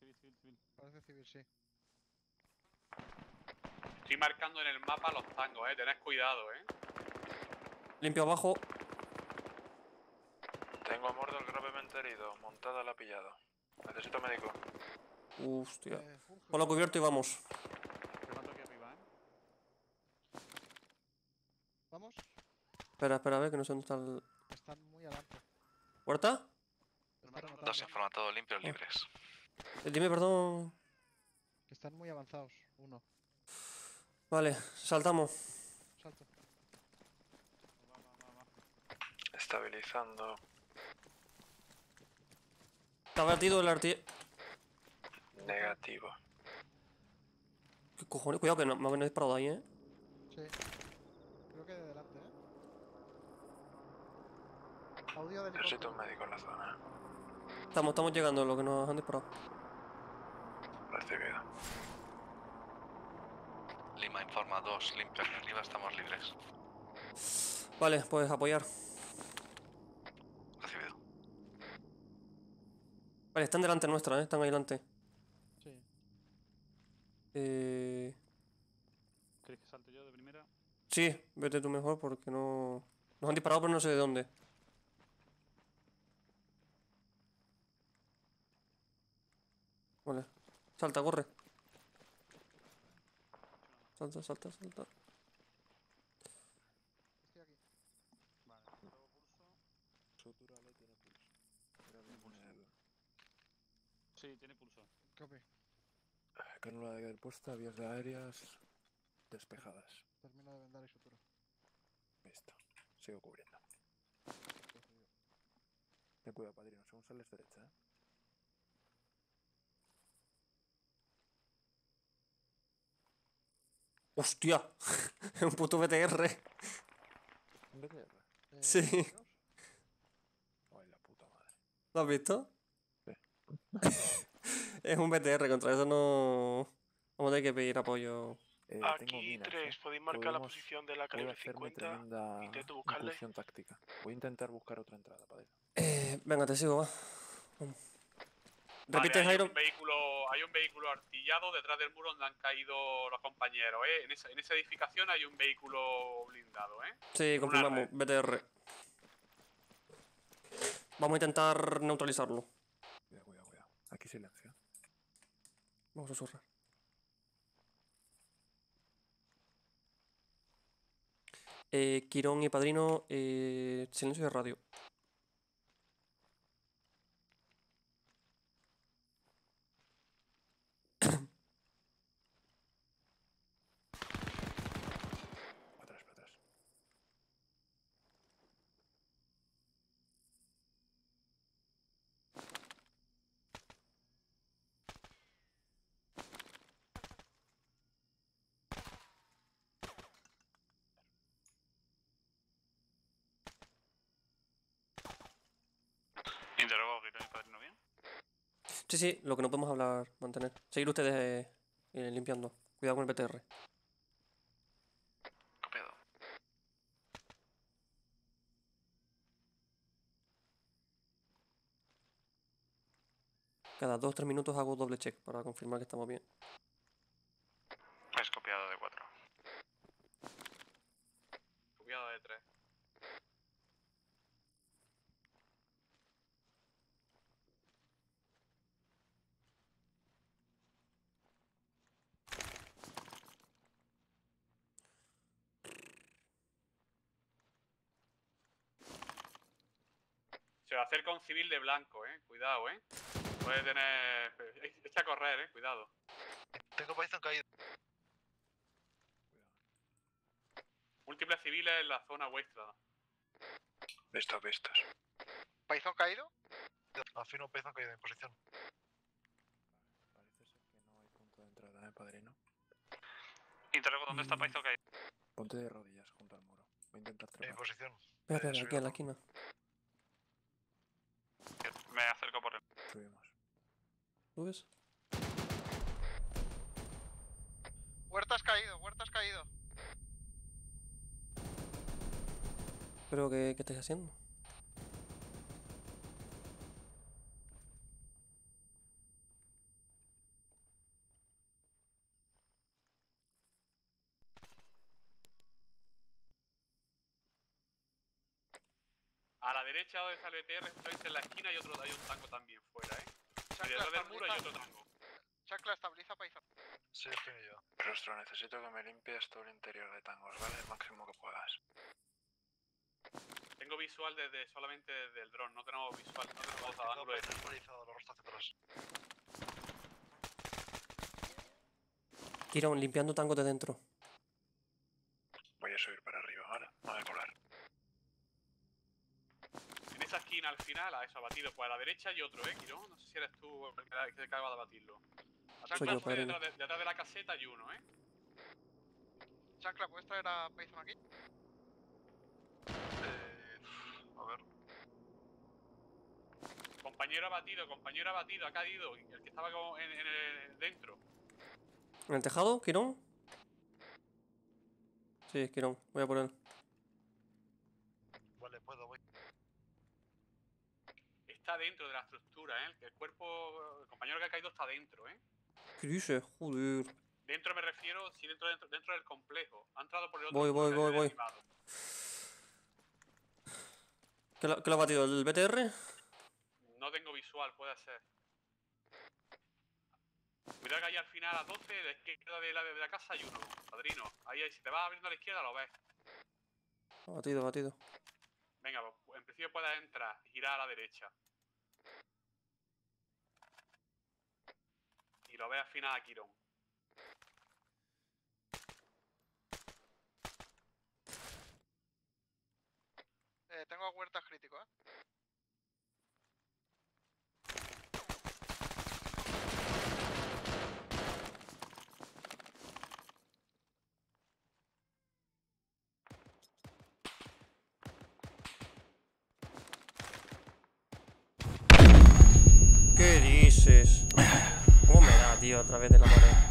Civil. Parece civil, sí. Estoy marcando en el mapa los tangos, tened cuidado, Limpio abajo. Tengo a Mordor gravemente herido, montada la pillada. Necesito médico. Hostia. Ponlo cubierto y vamos. Remato aquí arriba, ¿Vamos? Espera, a ver que no sé dónde está el... Están muy adelante. ¿Puerta? Dos informados limpios libres. Dime, perdón. Que están muy avanzados, uno. Vale, saltamos. Salto. Va. Estabilizando. Está abatido el artillero. Negativo. ¿Qué cojones? Cuidado que me han disparado ahí, Sí. Creo que de delante, Audio del necesito un médico en la zona. Estamos llegando, lo que nos han disparado. Recibido. Lima en plataforma 2 limpia hacia arriba, estamos libres. Vale, puedes apoyar. Recibido. Vale, están delante nuestra, están ahí delante. Sí. ¿Quieres que salte yo de primera? Sí, vete tú mejor porque no... Nos han disparado pero no sé de dónde. Vale, salta, corre. Salta, salta, salta. Estoy aquí. Vale, luego pulso. Sotura le tiene pulso. Pero tiene pulso. Sí, tiene pulso. Copy. Con una de haber puesta, vías de aéreas despejadas. Termino de vendar y sutura. Listo, sigo cubriendo. Ten cuidado, padrino, según sales derecha, ¿eh? ¡Hostia! Es un puto BTR. ¿Un BTR? Sí. Ay, la puta madre. ¿Lo has visto? Sí. Es un BTR, contra eso no... Vamos a tener que pedir apoyo. Tengo minas, tres, podéis marcar la posición de la calibre 50. Intento buscarle. Táctica. Voy a intentar buscar otra entrada, padre. Venga, te sigo, va. Vale, hay un vehículo artillado detrás del muro donde han caído los compañeros, ¿eh? En esa edificación hay un vehículo blindado, ¿eh? Sí, confirmamos, BTR. Vamos a intentar neutralizarlo. Cuidado, cuidado, cuidado. Aquí silencio. Vamos a susurrar. Quirón y Padrino, silencio de radio. Interrogo, Quirón y Padrino, ¿bien? Sí, sí, lo que no podemos hablar, mantener. Seguir ustedes limpiando. Cuidado con el PTR. Copiado. Cada 2-3 minutos hago doble check para confirmar que estamos bien. Es copiado de 4. Copiado de 3. Se va a acerca un civil de blanco, cuidado, puede tener... Echa a correr, cuidado. Tengo Python caído. Cuidado. Múltiples civiles en la zona vuestra. Vistos, vistos. ¿Python caído? Afirmo un Python caído en posición. Parece ser que no hay punto de entrada, padrino. Interrogo, ¿dónde está Python caído? Ponte de rodillas junto al muro. Voy a intentar trepar. En posición. Espera, aquí en la esquina. Me acerco por él. Subimos. ¿Subes? Huerta has caído, huerta has caído. ¿Pero qué estáis haciendo? A la derecha donde está el BTR, estáis en la esquina y hay un tango también fuera, Y detrás del muro hay otro tango. Chacla, estabiliza paisa. Sí, estoy yo. Rostro, necesito que me limpies todo el interior de tangos, ¿vale? El máximo que puedas. Tengo visual solamente desde el dron, no tenemos visual, no tenemos ángulo de atrás. Quirón, limpiando tango de dentro. Voy a subir para arriba ahora, me voy a colar. En esa esquina al final, a eso, abatido, pues a la derecha hay otro, Quirón, no sé si eres tú el que te carga de abatirlo. Chancla, detrás de la caseta hay uno, Chancla, ¿puedes traer a Python aquí? A ver. Compañero abatido, ha caído, el que estaba como dentro. ¿En el tejado, Quirón? Sí, Esquirón, voy a por él. Vale, puedo, voy. Está dentro de la estructura, ¿eh? El cuerpo, el compañero que ha caído está dentro, ¿eh? ¿Qué dices? Joder. Dentro me refiero, sí, dentro del complejo. Ha entrado por el otro. Voy. ¿Qué lo ha batido? ¿El BTR? No tengo visual, puede ser. Cuidado que ahí al final a 12, de la izquierda de la casa hay uno, padrino. Ahí, si te vas abriendo a la izquierda lo ves. Batido. Venga, pues, en principio puedes entrar, girar a la derecha. Y lo ves al final a Quirón. Tengo huertas críticos, ¿eh? ¿Qué dices? ¿Cómo me da, tío, a través de la pared?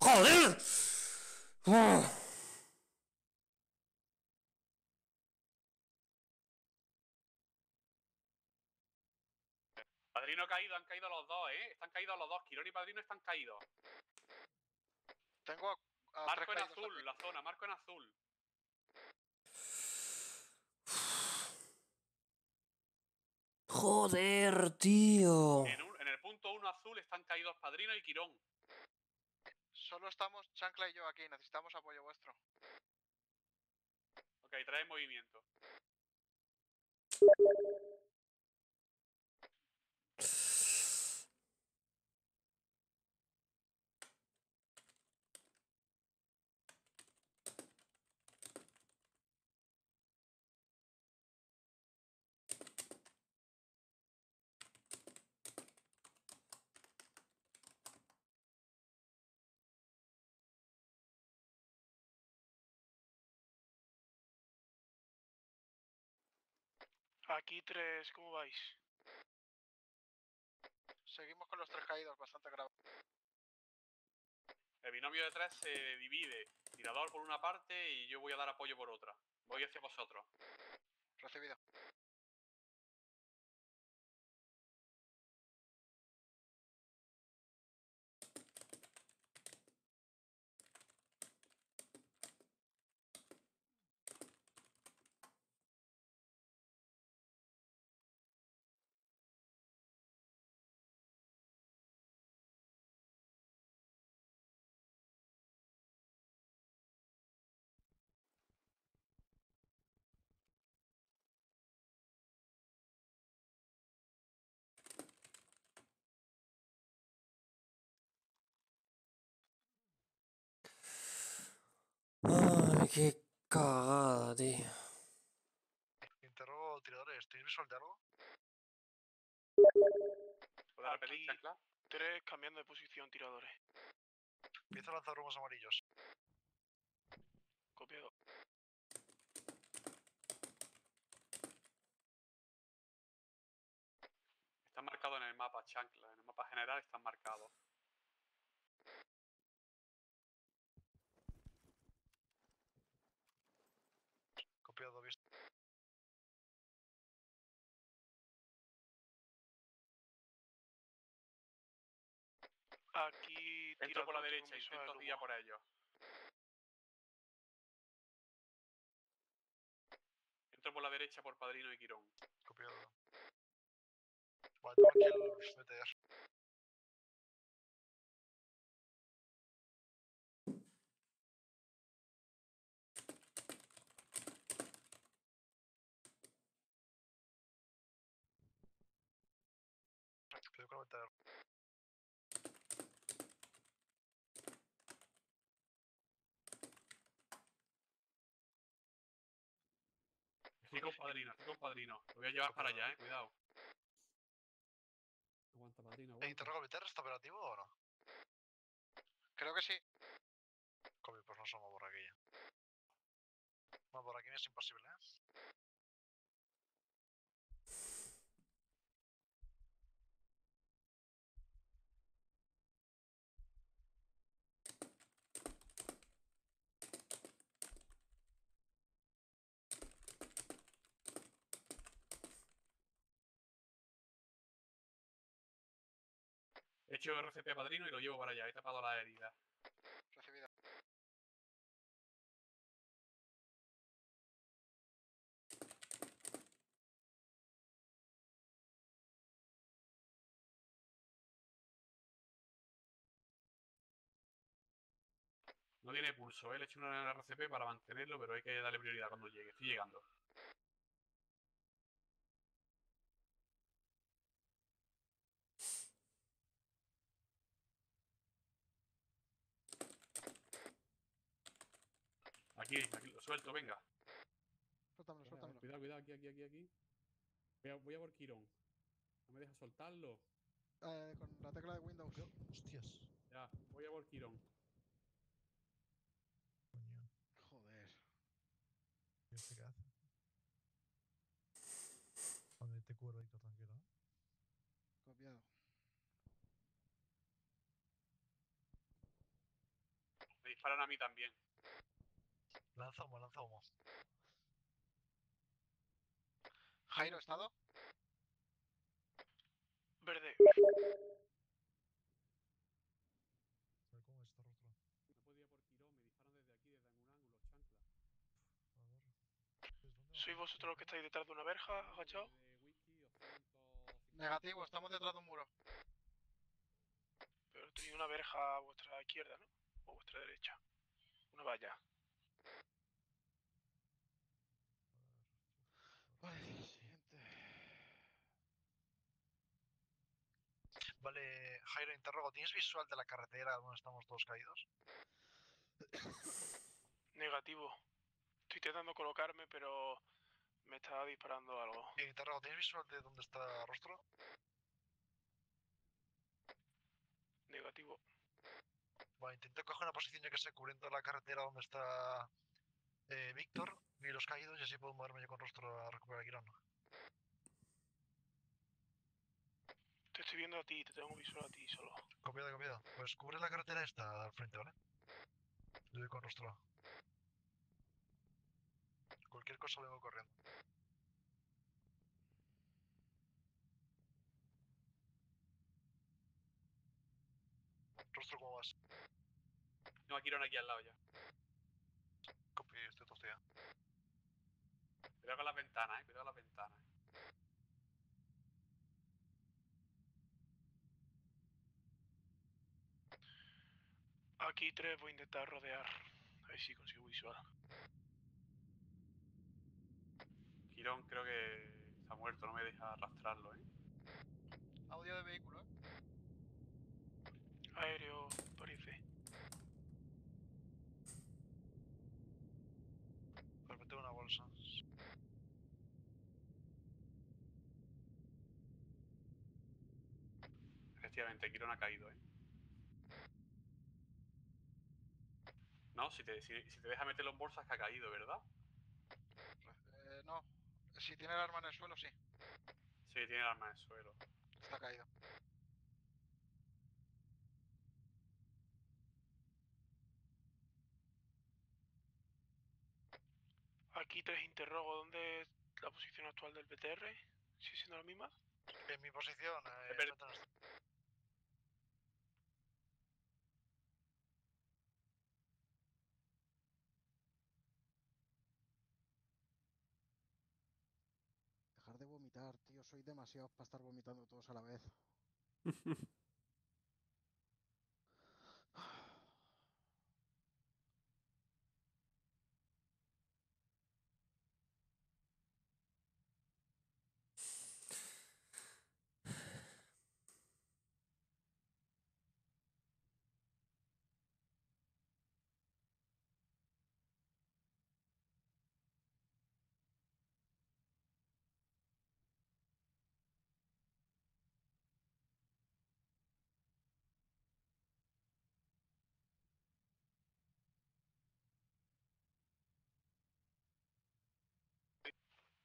¡Joder! Padrino caído, han caído los dos, ¿eh? Están caídos los dos, Quirón y Padrino están caídos. Tengo a marco en azul, aquí. La zona, marco en azul. ¡Joder, tío! En el punto 1 azul están caídos Padrino y Quirón. Solo estamos Chancla y yo aquí, necesitamos apoyo vuestro. Ok, trae movimiento. Aquí tres, ¿cómo vais? Seguimos con los tres caídos, bastante graves. El binomio de tres se divide. Tirador por una parte y yo voy a dar apoyo por otra. Voy hacia vosotros. Recibido. Ay, qué cagada, tío. Interrogo tiradores, ¿tenéis visual de algo? ¿Puedo repetir? Tres cambiando de posición, tiradores. Empieza a lanzar humos amarillos. Copiado. Está marcado en el mapa, Chancla. En el mapa general están marcados. Aquí tiro por la derecha, intento guía por ellos. Entro por la derecha por Padrino y Quirón. Copiado. Vale, tengo aquí el BTR. Creo que lo voy a meter. Estoy con Padrino. Lo voy a llevar para allá, cuidado. Aguanta, Padrino. ¿Interrogo el BTR está operativo o no? Creo que sí. Copy, pues no somos por aquí ya. No, por aquí es imposible, ¿eh? He hecho RCP a Padrino y lo llevo para allá. He tapado la herida. Recibida. No tiene pulso, ¿eh? Le he hecho una RCP para mantenerlo, pero hay que darle prioridad cuando llegue. Estoy llegando. Aquí, lo suelto, venga. Suéltamelo. Cuidado, aquí. Voy a por Quirón. No me deja soltarlo. Con la tecla de Windows. Hostias. Ya, voy a por Quirón. Coño. Joder. ¿Qué es eficaz? Vale, este cuadradito tranquilo. Copiado. Me disparan a mí también. Lanza humo. Jairo, ¿estado? Verde. ¿Cómo está roto? No podía por Quirón, me disparan desde aquí, desde algún ángulo, chancla. ¿Sois vosotros los que estáis detrás de una verja, agachado? Negativo, estamos detrás de un muro. Pero tenéis una verja a vuestra izquierda, ¿no? O a vuestra derecha. Una valla. Vale, Jairo, interrogo, ¿tienes visual de la carretera donde estamos todos caídos? Negativo. Estoy intentando colocarme, pero me está disparando algo. Interrogo, ¿tienes visual de dónde está Rostro? Negativo. Bueno, intento coger una posición ya que se cubriendo la carretera donde está Víctor y los caídos, y así puedo moverme yo con Rostro a recuperar el Quirón. Te estoy viendo a ti, te tengo visual a ti solo. Copiado. Pues cubre la carretera esta al frente, ¿vale? Yo voy con Rostro. Cualquier cosa vengo corriendo. Rostro, ¿cómo vas? No, Quirón aquí al lado ya. Copio, estoy tostado. Cuidado con la ventana, cuidado con la ventana. Aquí tres, voy a intentar rodear. A ver si consigo visual. Quirón creo que está muerto, no me deja arrastrarlo, Audio de vehículo, Aéreo, parece. Pero tengo una bolsa. Efectivamente, Quirón ha caído, No, si te deja meterlo en bolsas que ha caído, ¿verdad? No. Si tiene el arma en el suelo, sí. Sí, tiene el arma en el suelo. Está caído. Aquí tres, interrogo. ¿Dónde es la posición actual del BTR? ¿Sigue siendo la misma? En mi posición. De vomitar, tío, soy demasiado para estar vomitando todos a la vez.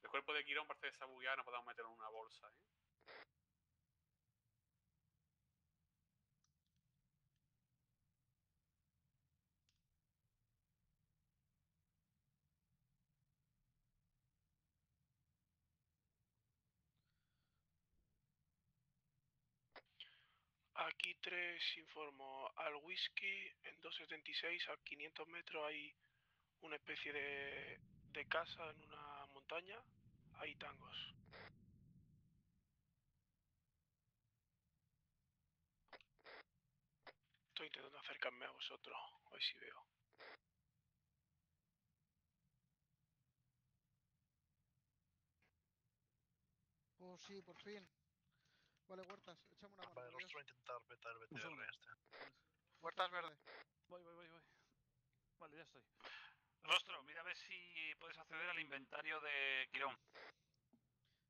El cuerpo de Quirón parece desabugueado, no podemos meterlo en una bolsa, ¿eh? Aquí 3 informo al whisky, en 276 a 500 metros hay una especie de casa en una montaña, hay tangos. Estoy intentando acercarme a vosotros, a ver si veo. Oh sí, por fin. Vale, Huertas, échame una mano. Vale, nosotros vamos a intentar vetar el BTR este. Huertas verde. Voy. Vale, ya estoy. Rostro, mira a ver si puedes acceder al inventario de Quirón.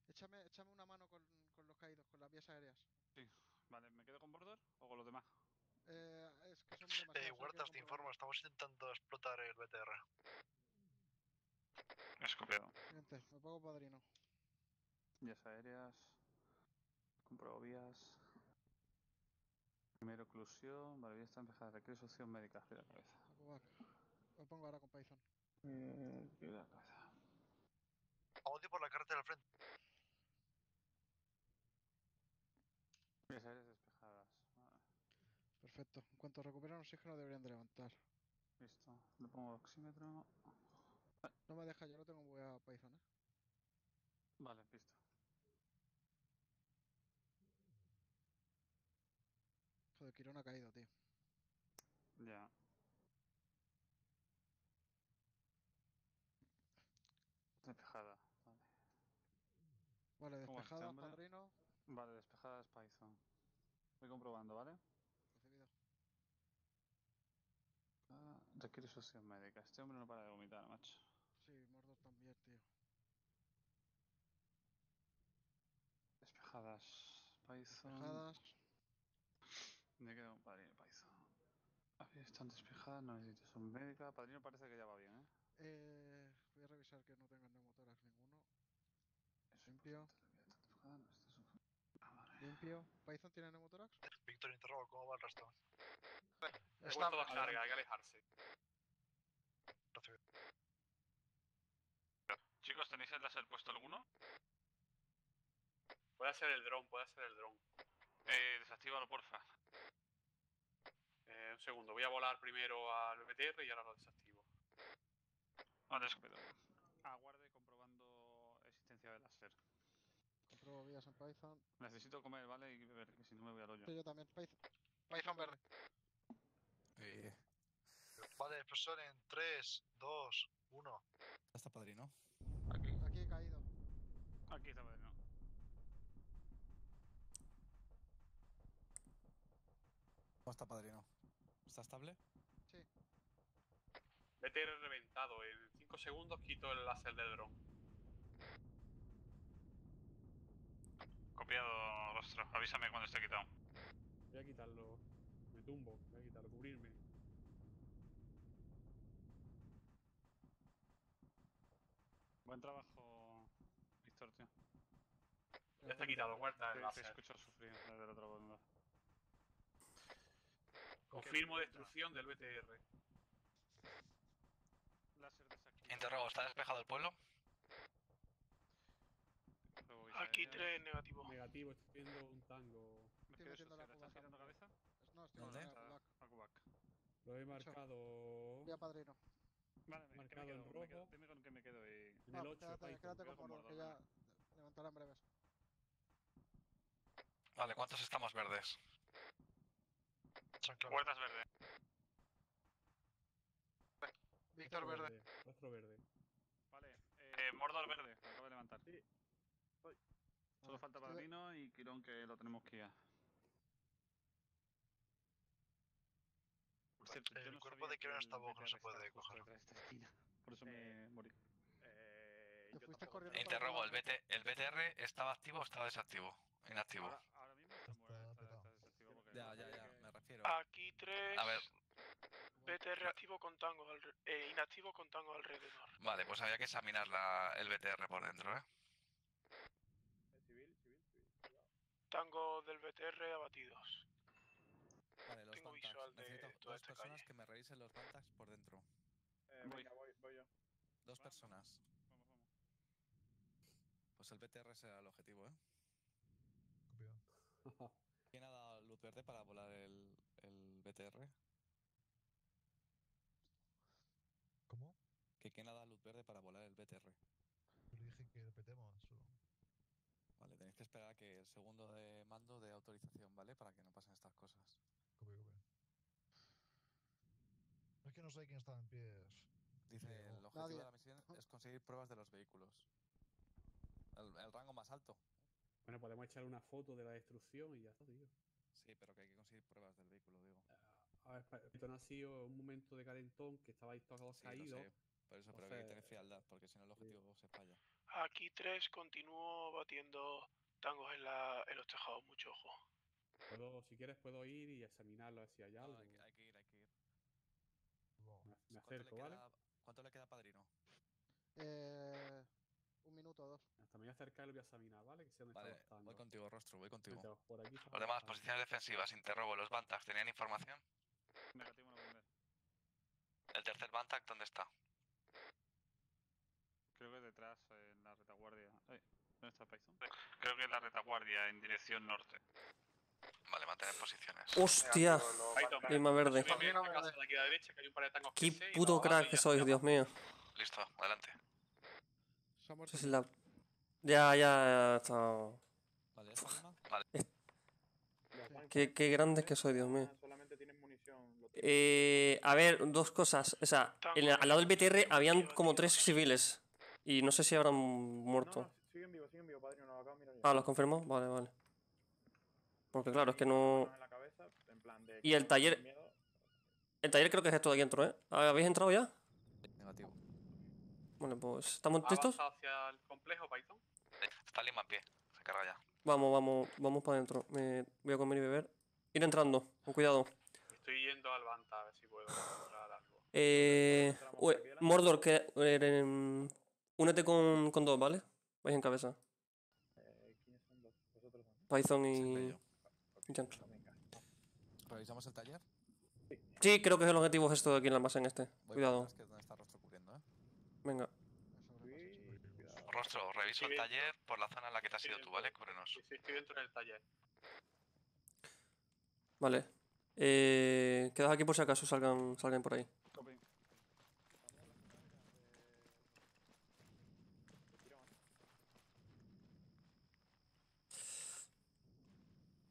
Échame una mano con los caídos, con las vías aéreas. Sí, vale, ¿me quedo con Border o con los demás? Es que son demasiados. Huertas, te informo, estamos intentando explotar el BTR. Escopiado. Gente, me pongo padrino. Vías aéreas. Compruebo vías. Primero oclusión, vale, está empezada, requiere solución médica, gira la cabeza. Lo pongo ahora con Python. Gira la cabeza. Audio por la carretera al frente. Vías aéreas despejadas. Vale. Perfecto, en cuanto recuperan oxígeno deberían de levantar. Listo, le pongo oxímetro. Vale. No me deja, yo lo tengo muy a Python, ¿eh? Vale, listo. Joder, Quirón ha caído, tío. Ya. Despejada, vale. Vale, despejada, padrino. Vale, despejada es Python. Voy comprobando, ¿vale? Recibido. Ah, requiere solución médica. Este hombre no para de vomitar, macho. Sí, Mordor también, tío. Despejadas, Python. Despejadas. Me quedo con Padrino Python. Las vías están despejadas, no necesito son médicas. Padrino parece que ya va bien, ¿eh? Voy a revisar que no tengan neumotórax ninguno. Eso limpio. No, este es un... vale. Limpio. ¿Python tiene neumotórax? Víctor, interrogo, ¿cómo va el resto? Está toda carga, hay que alejarse. Chicos, ¿tenéis el láser puesto alguno? Puede ser el dron. Desactívalo, porfa. Un segundo, voy a volar primero al BTR y ahora lo desactivo. Vale, escopeto. Aguarde comprobando existencia de láser. Comprobo vías en Python. Necesito comer, ¿vale? Y beber, que si no me voy al hoyo. Yo también, Python verde. Vale, profesor, en 3, 2, 1. Está padrino. Aquí he caído. Aquí está padrino. No está padrino. ¿Está estable? Sí. BTR reventado. En 5 segundos quito el láser del dron. Copiado, rostro. Avísame cuando esté quitado. Voy a quitarlo. Me tumbo. Voy a quitarlo. Cubrirme. Buen trabajo, Víctor, tío. Ya está quitado, guarda el láser. Te escucho sufrir desde la otra banda. Confirmo destrucción del BTR. Interrogo, ¿está despejado el pueblo? Aquí 3 negativo. Negativo, estoy viendo un tango. ¿Me estoy metiendo la cubaca? ¿Estás girando cabeza? No, estoy metiendo la cubaca. Lo he marcado... Voy a padrino. Vale, me quedo. Dime con qué me quedo y... En el 8, quédate con Mordor, que ya levantarán breves. Vale, ¿cuántos estamos verdes? Puertas verde. Víctor verde. Rostro verde. Vale, Mordor verde, me acabo de levantar. Sí. Voy. Solo falta Padrino y Quirón, que lo tenemos que ir. El cuerpo de Quirón está bojo, no se puede coger. Por eso me morí. Interrogo, ¿el BTR estaba activo o estaba desactivo? Inactivo. Ahora mismo está desactivado. Ya, me refiero. Aquí 3. A ver. BTR reactivo con tango inactivo con tango alrededor. Vale, pues había que examinar el BTR por dentro, ¿eh? Civil. Tango del BTR abatidos. Vale, los tengo visual tags. Necesito dos personas calle. Que me revisen los tags por dentro. Voy yo. Dos personas. Vamos. Pues el BTR será el objetivo, ¿eh? Copiado. ¿Quién ha dado luz verde para volar el BTR? ¿Cómo? ¿Que quién ha dado luz verde para volar el BTR? Yo le dije que repetemos. Vale, tenéis que esperar a que el segundo de mando dé autorización, ¿vale? Para que no pasen estas cosas. Copio. Es que no sé quién está en pies. Dice, el objetivo de la misión es conseguir pruebas de los vehículos. El rango más alto. Bueno, podemos echar una foto de la destrucción y ya está, tío. Sí, pero que hay que conseguir pruebas del vehículo, digo. A ver, esto no ha sido un momento de calentón que estabais todos caídos. Sí, por eso, pero que hay que tener frialdad, porque si no el objetivo se falla. Aquí 3, continúo batiendo tangos en los tejados, mucho ojo. Si quieres puedo ir y examinarlo hacia allá. No, hay que ir. Wow. Me acerco, ¿vale? ¿Cuánto le queda, Padrino? 1 minuto o 2. Hasta me voy a acercar y lo voy a examinar, ¿vale? Que vale, voy contigo, Rostro, voy contigo. Por aquí, los demás, posiciones defensivas, interrogo. ¿Los Bantags tenían información? Negativo, no primero. ¿El tercer Bantag dónde está? Creo que detrás, en la retaguardia. Ay, ¿dónde está Python? Creo que en la retaguardia, en dirección norte. Vale, mantener posiciones. ¡Hostia! Lima verde. ¡Qué puto crack que sois, Dios mío! Listo, adelante. Eso es la... Ya, está... Vale, Qué grande que soy, Dios mío. Solamente tienen munición. A ver, dos cosas. O sea, al lado del BTR habían como 3 civiles. Y no sé si habrán muerto. No, siguen vivos, Padrino. No, acá, mira, ¿los confirmó? Vale. Porque claro, es que no... Y el taller... El taller creo que es esto de aquí dentro, ¿eh? ¿Habéis entrado ya? Negativo. Bueno, pues... ¿Estamos listos? Hacia el complejo, Python. Está Lima en pie. Se carga ya. Vamos para adentro. Voy a comer y beber. Ir entrando, con cuidado. Estoy yendo al Banta, a ver si puedo encontrar algo. Mordor, que... únete con 2, ¿vale? Vais en cabeza. ¿Quiénes son los? Vosotros también. Python y... ¿Revisamos el taller? Sí, creo que es el objetivo esto de aquí en el almacén este. Cuidado. Venga. Rostro, reviso el taller por la zona en la que te has ido tú, ¿vale? Cúbrenos. Sí, estoy dentro del taller. Vale. Quedad aquí por si acaso salgan por ahí.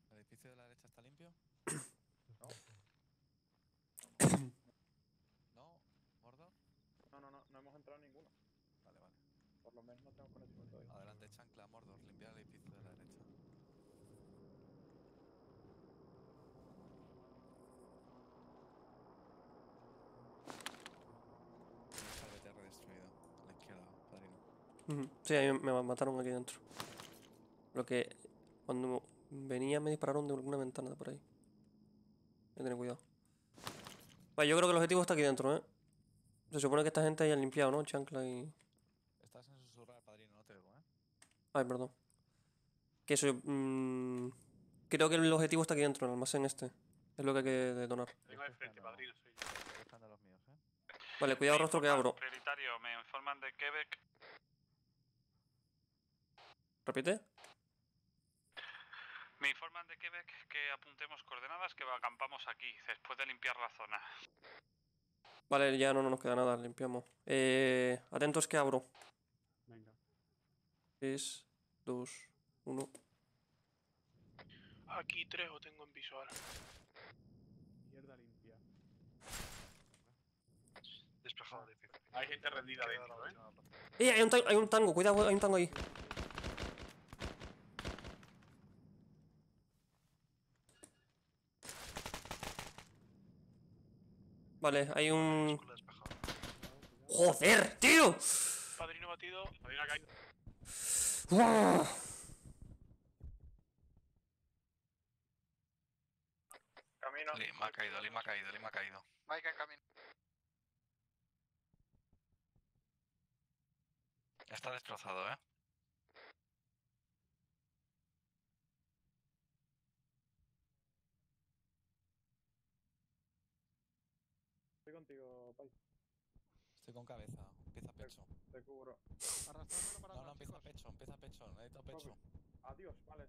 ¿El edificio de la derecha está limpio? No. ¿No? ¿Mordo? No hemos entrado ninguno. Vale. Por lo menos no tengo conocimiento todavía. Adelante, chancla, Mordor, limpiar el edificio de la derecha. Está el BTR destruido, a la izquierda, Padrino. Sí, ahí me mataron aquí dentro. Lo que cuando venía me dispararon de alguna ventana de por ahí. Hay que tener cuidado. Vale, yo creo que el objetivo está aquí dentro, ¿eh? Se supone que esta gente hayan limpiado, ¿no? Chancla y... Estás en susurrar, Padrino, no te veo, ¿eh? Ay, perdón. Que eso... creo que el objetivo está aquí dentro, en el almacén este. Es lo que hay que detonar. Vengo de frente, Padrino, soy yo. Estoy buscando a los míos, ¿eh? Vale, cuidado, Rostro, que abro. Prioritario, me informan de Quebec. ¿Repite? Me informan de Quebec que apuntemos coordenadas que acampamos aquí, después de limpiar la zona. Vale, ya no nos queda nada, limpiamos. Atentos que abro. Venga. 3, 2, 1. Aquí 3 o tengo en visual. Mierda limpia. Despejado de pie. Hay gente rendida dentro, hay un tango, cuidado, hay un tango ahí. Vale, hay un... ¡Joder, tío! Padrino batido, Padrino ha caído. Camino. Lima ha caído. Mike en camino. Está destrozado, ¿eh? Estoy contigo, Pai. Estoy con cabeza, empieza pecho. Te cubro. Arrastrándolo para atrás. No, empieza pecho, necesito pecho. Okay. Adiós, vale.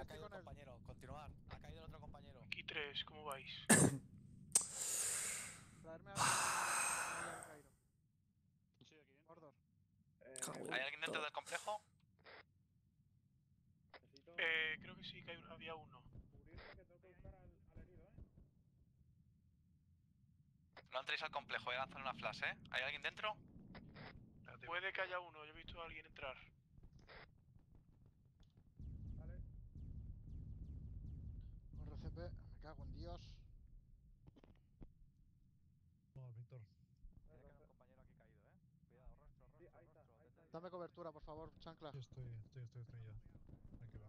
Ha caído el compañero, continuar. Ha caído el otro compañero. Aquí tres, ¿cómo vais? Traerme a... Sí, aquí bien. Mordor. ¿Hay alguien dentro del complejo? Creo que sí, que había uno. No entréis al complejo, voy a lanzar una flash, ¿eh? ¿Hay alguien dentro? Puede que haya uno, yo he visto a alguien entrar. Vale. Corre CP, me cago en Dios. No, Víctor. Tiene que haber un compañero aquí caído, ¿eh? Cuidado, rostro, sí, ahí está, rostro. Ahí está, ahí está. Dame cobertura, por favor, chancla. Yo estoy ya. Aquí va.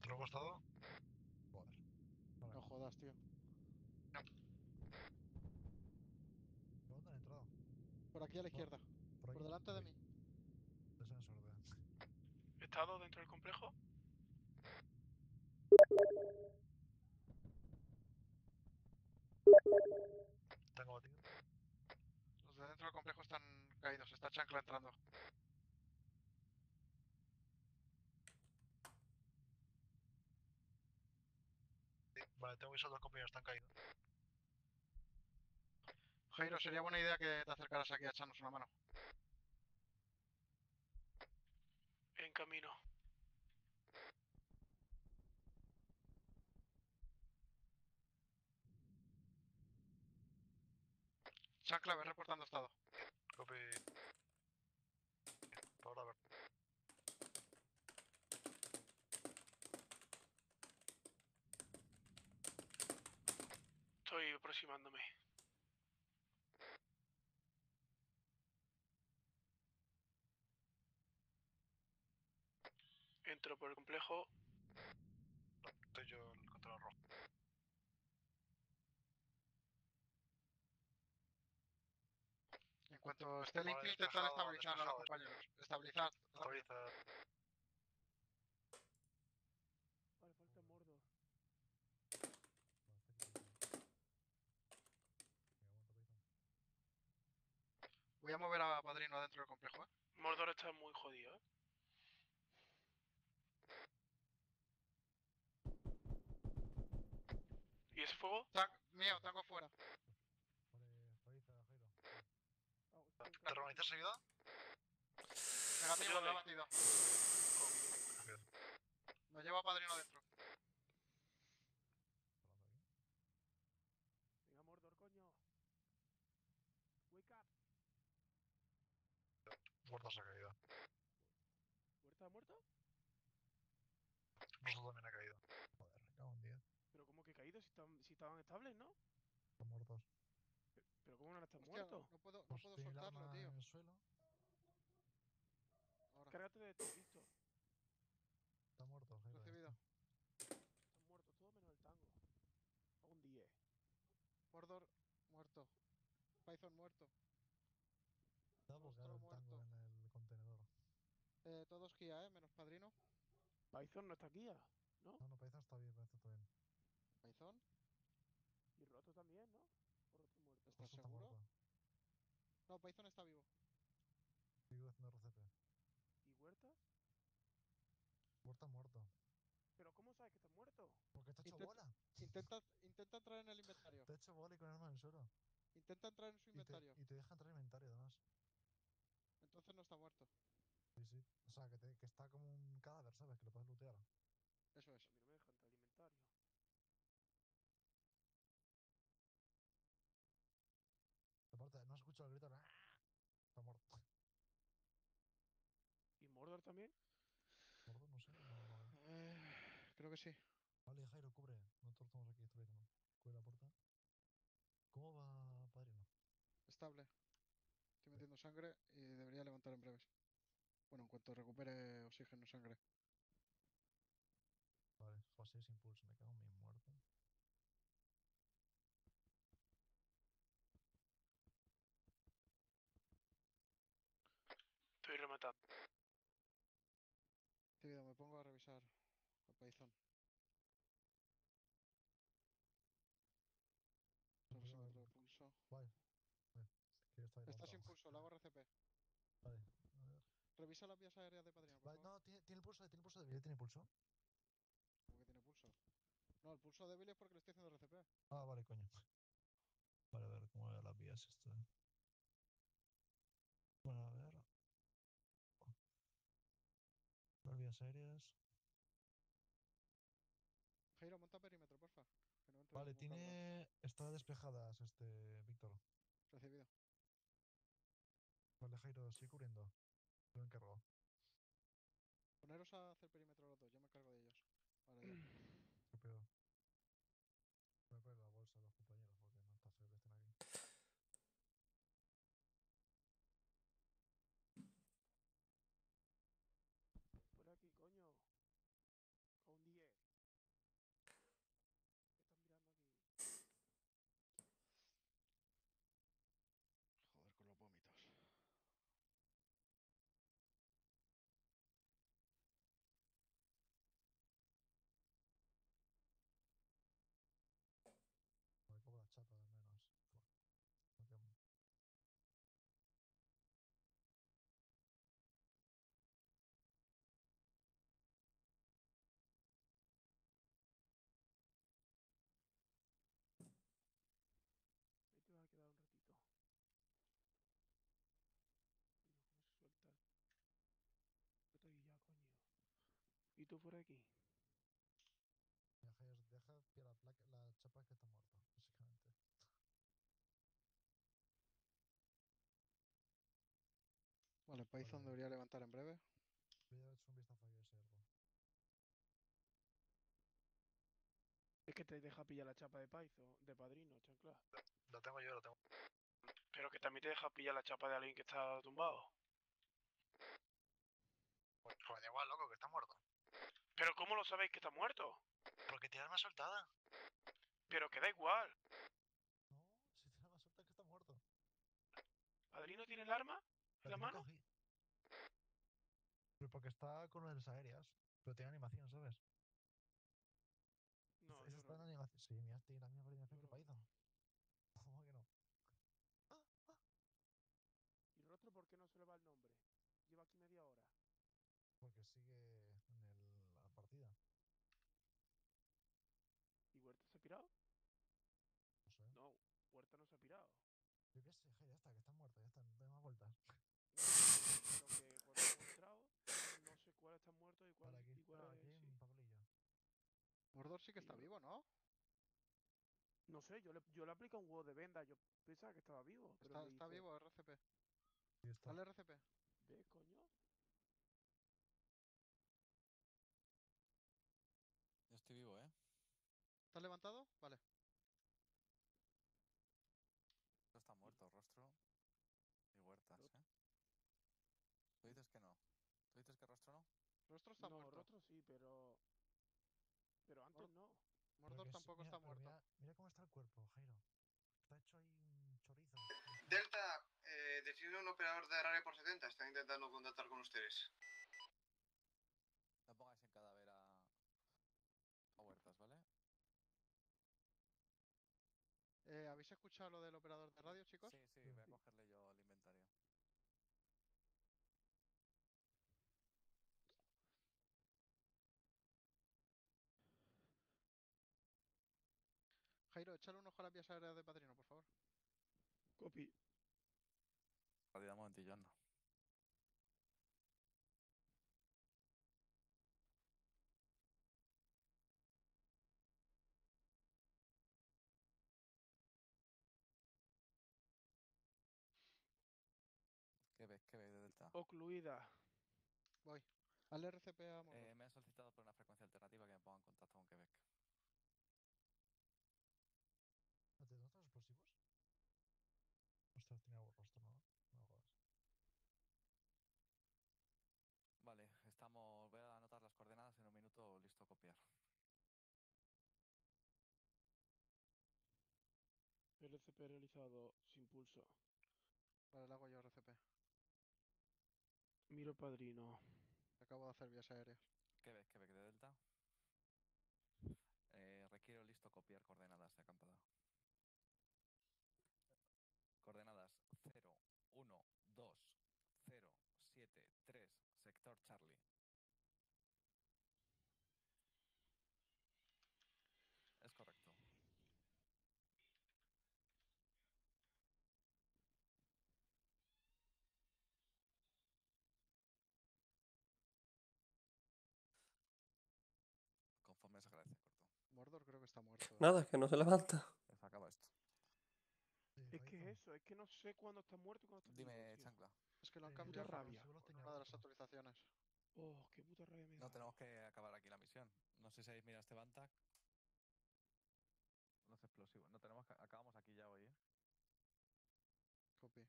¿Te lo he costado? Dentro del complejo. ¿Te lo he costado? Joder. Vale. No jodas, tío. No. ¿Por dónde han entrado? Por aquí a la izquierda. Por delante de mí. ¿He estado dentro del complejo? Están abatidos. Los de dentro del complejo están caídos. Está Chancla entrando. Vale, tengo que ir a los compañeros, están caídos. Jairo, sería buena idea que te acercaras aquí a echarnos una mano. En camino. Chancla, ves reportando estado. Copy. Por ahora, a ver. Estoy aproximándome. Entro por el complejo. No, estoy yo en el control rojo. En cuanto esté limpio, intentar estabilizar a los compañeros. Estabilizar. Estabilizar. Vale, falta Mordor. Voy a mover a Padrino adentro del complejo, ¿eh? Mordor está muy jodido, ¿eh? ¿Y ese fuego? Mío, tango fuera. ¿Te organizas ayuda? Negativo, me ha batido. Lo llevo a Padrino adentro. Venga, Mordor, coño. Wake up. Puerta se ha caído. ¿Puerta ha muerto? Eso también ha caído. Joder, me cago en 10. ¿Pero cómo que caído? Si estaban estables, ¿no? Están muertos. ¿Pero cómo no están muertos? No puedo soltarlo, tío. En el suelo. Ahora. Cárgate de esto, listo. Está muerto, gente. Recibido. Están muertos, todo menos el tango. A un 10. Mordor, muerto. Python, muerto. Otro muerto en el contenedor. Todos guía, menos Padrino. Python no está guía, ¿no? No, Python está bien, ¿Python? Y Roto también, ¿no? Roto muerto. ¿Estás seguro? Está muerto. No, Python está vivo. Vivo haciendo RCP. ¿Y Huerta? Huerta muerto. ¿Pero cómo sabes que está muerto? Porque está hecho bola. Intenta entrar en el inventario. Te ha hecho bola y con arma en el suelo. Intenta entrar en su inventario. Y te deja entrar en el inventario, además. Entonces no está muerto. Sí. O sea, que está como un cadáver, ¿sabes? Que lo puedes lootear. Eso es. A mí no me deja entrar al inventario. Aparte, no has escuchado el grito. ¡Ah! Está muerto. ¿Y Mordor también? Mordor, no sé. Creo que sí. Vale, Jairo, cubre. Nosotros estamos aquí, estoy viendo. Cubre la puerta. ¿Cómo va, Padrino? Estable. Estoy metiendo sangre y debería levantar en breves. Bueno, en cuanto recupere oxígeno, sangre. Vale, José sin pulso, me cago en mi muerto. Estoy rematando. Tío, me pongo a revisar el Python. Vale. Está sin pulso, le hago RCP. Vale. Revisa las vías aéreas de Padrino. Vale, no, tiene pulso débil, tiene pulso. ¿Por qué tiene pulso? No, el pulso débil es porque le estoy haciendo RCP. Ah, vale, coño. Vale, a ver cómo veo las vías esto. Bueno, a ver. Las vías aéreas. Jairo, monta perímetro, porfa. No vale, tiene. Está despejadas, Víctor. Recibido. Vale, Jairo, estoy cubriendo. Lo encargo. Poneros a hacer perímetro los dos, yo me encargo de ellos. Vale, ya. ¿Qué pedo? Me voy a poner la bolsa a los compañeros porque no está feo que estén aquí. Por aquí, coño. A un 10. ¿Y tú por aquí? Deja que la chapa que está muerta, básicamente. Vale, Python debería levantar en breve. Voy a echar un vistazo a ese ergo. Es que te deja pillar la chapa de Python, de Padrino, chancla. La tengo yo, la tengo. Pero que también te deja pillar la chapa de alguien que está tumbado. Pues da igual, loco, que está muerto. ¿Pero cómo lo sabéis que está muerto? Porque tiene arma soltada. Pero que da igual. No, si tiene arma soltada es que está muerto. ¿Padrino tiene el arma en la mano? Cogí. Pero porque está con las aéreas. Pero tiene animación, ¿sabes? No, eso está en animación. Sí, mira, tiene la misma animación que Python. ¿Cómo que no? ¿Y el otro por qué no se le va el nombre? Lleva aquí media hora. Porque sigue en la partida. ¿Y Huerta se ha pirado? No sé. No, Huerta no se ha pirado. Yo qué sé, ya está, que está muerta, ya está, no tengo más vueltas. Lo que por lo mostrado, no sé cuál está muerto y cuál está en tablilla. Mordor sí que está vivo, ¿no? No sé, yo le aplico un huevo de venda, yo pensaba que estaba vivo. Pero está vivo, RCP. Dale RCP. ¿Ve, coño? Estoy vivo, ¿eh? ¿Estás levantado? Vale. No está muerto, Rostro y Huertas, ¿eh? Tú dices que no. ¿Tú dices que Rostro no? Rostro está muerto. Rostro sí, pero... Pero antes no. Mordor tampoco está muerto. Mira cómo está el cuerpo, Jairo. Está hecho ahí un chorizo. Delta, decidido un operador de área por 70. Están intentando contactar con ustedes. No pongáis en cadáver a Huertas, ¿vale? ¿Habéis escuchado lo del operador de radio, chicos? Sí, voy a cogerle yo el inventario. Jairo, échale un ojo a las vías aéreas de Padrino, por favor. Copy. Partida Montillón. ¿Qué ves de Delta? Ocluida. Voy. Al RCP a Mordor. Me han solicitado por una frecuencia alternativa que me ponga en contacto con Quebec. ¿No te notas explosivos? Ostras, tenía algo Rostro, ¿no? No jodas. RCP realizado sin pulso. Vale, le hago yo RCP. Miro Padrino. Acabo de hacer vías aéreas. Quebec de Delta. Requiero listo copiar coordenadas de acampada. Coordenadas 0, 1, 2, 0, 7, 3, sector Charlie. Es correcto. Conforme se agradece, corto. Mordor creo que está muerto. Nada, es que no se levanta. Se acaba esto. Es que es eso, es que no sé cuándo está muerto y cuándo está muerto. Dime, chancla. Es que lo han cambiado rabia. Una de las actualizaciones. Oh, qué puta rabia me da. No, tenemos que acabar aquí la misión. No sé si habéis mirado este Bantac. Los explosivos. No tenemos que... Acabamos aquí ya hoy, ¿eh? Copy.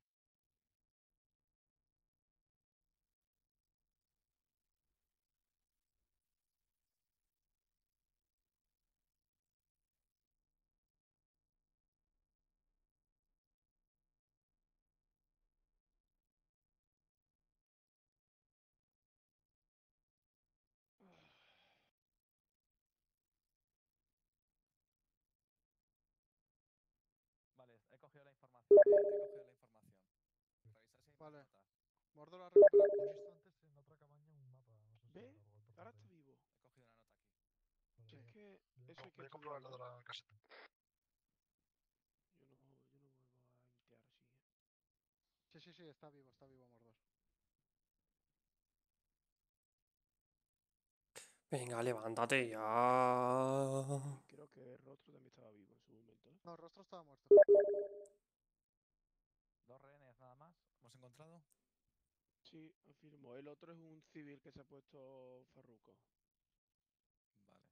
Vale. Mordor la recupera. He visto antes en otra cabaña un mapa. ¿Ve? Ahora está vivo. He cogido una nota aquí. Sí. Es que eso hay que comprobarlo de la caseta. Yo no vuelvo a limpiar así. Sí, está vivo Mordor. Venga, levántate ya. Creo que Rostro también estaba vivo en su momento, ¿eh? No, Rostro estaba muerto. Dos rehenes nada más. ¿Hemos encontrado? Sí, afirmo. El otro es un civil que se ha puesto Farruco. Vale.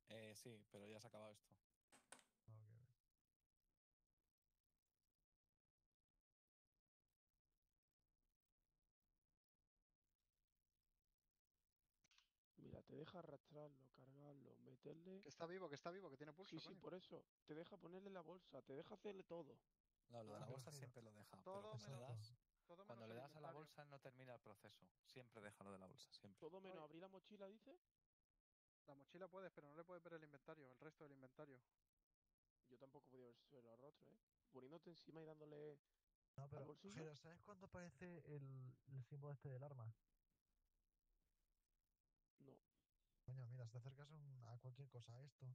¿No tenemos que petar esto? Sí, pero ya se ha acabado esto. Te deja arrastrarlo, cargarlo, meterle... Que está vivo, que tiene pulso. Sí, coño. Por eso. Te deja ponerle la bolsa, te deja hacerle todo. No, lo de la bolsa siempre lo deja. Cuando le das a la bolsa no termina el proceso. Siempre deja lo de la bolsa, siempre. Todo menos abrir la mochila, dice. La mochila puedes, pero no le puedes ver el inventario, el resto del inventario. Yo tampoco podía ver suelo a Rostro, ¿eh? Poniéndote encima y dándole... No, pero ¿sabes cuándo aparece el símbolo este del arma? No. Coño, mira, si te acercas a cualquier cosa, a esto,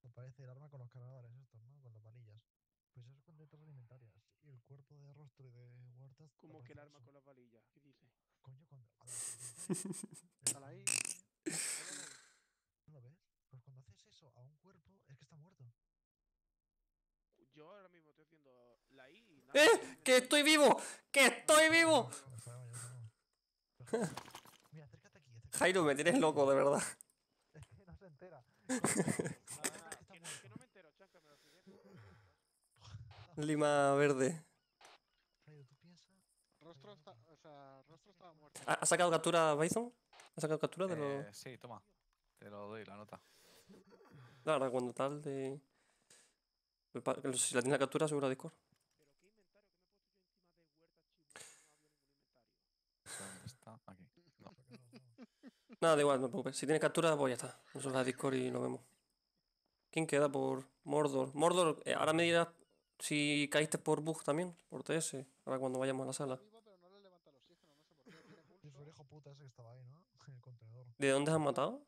te parece el arma con los cargadores estos, ¿no? Con las palillas. Pues eso es cuando entras alimentarias. Y el cuerpo de Rostro y de Huertas... ¿Cómo que el arma con las palillas? ¿Qué dice? Coño, cuando... Déjala ahí. ¿No lo ves? Pues cuando haces eso a un cuerpo, es que está muerto. Yo ahora mismo estoy haciendo la I... Y nada. ¡Que estoy vivo! ¡Que estoy vivo! Mira, acércate aquí. Jairo, me tienes loco, de verdad. Es que no se entera. Que no me entero, chaca, me lo pide. Lima verde. Jairo, ¿tú piensas? Rostro estaba muerto. ¿Ha sacado captura Bison? ¿Ha sacado captura de los...? Sí, toma. Te lo doy, la nota. Ahora, cuando tal de... Si la tiene la captura, seguro a Discord. ¿Pero qué inventario? ¿Qué me he puesto yo encima de Huerta Chivo? No había ningún inventario. Está aquí. Nada, da igual, no te preocupes. Si tiene captura, pues ya está. Nos vamos a Discord y lo vemos. ¿Quién queda por Mordor? Mordor, ahora me dirás si caíste por bug también, por TS, ahora cuando vayamos a la sala. ¿De dónde has matado?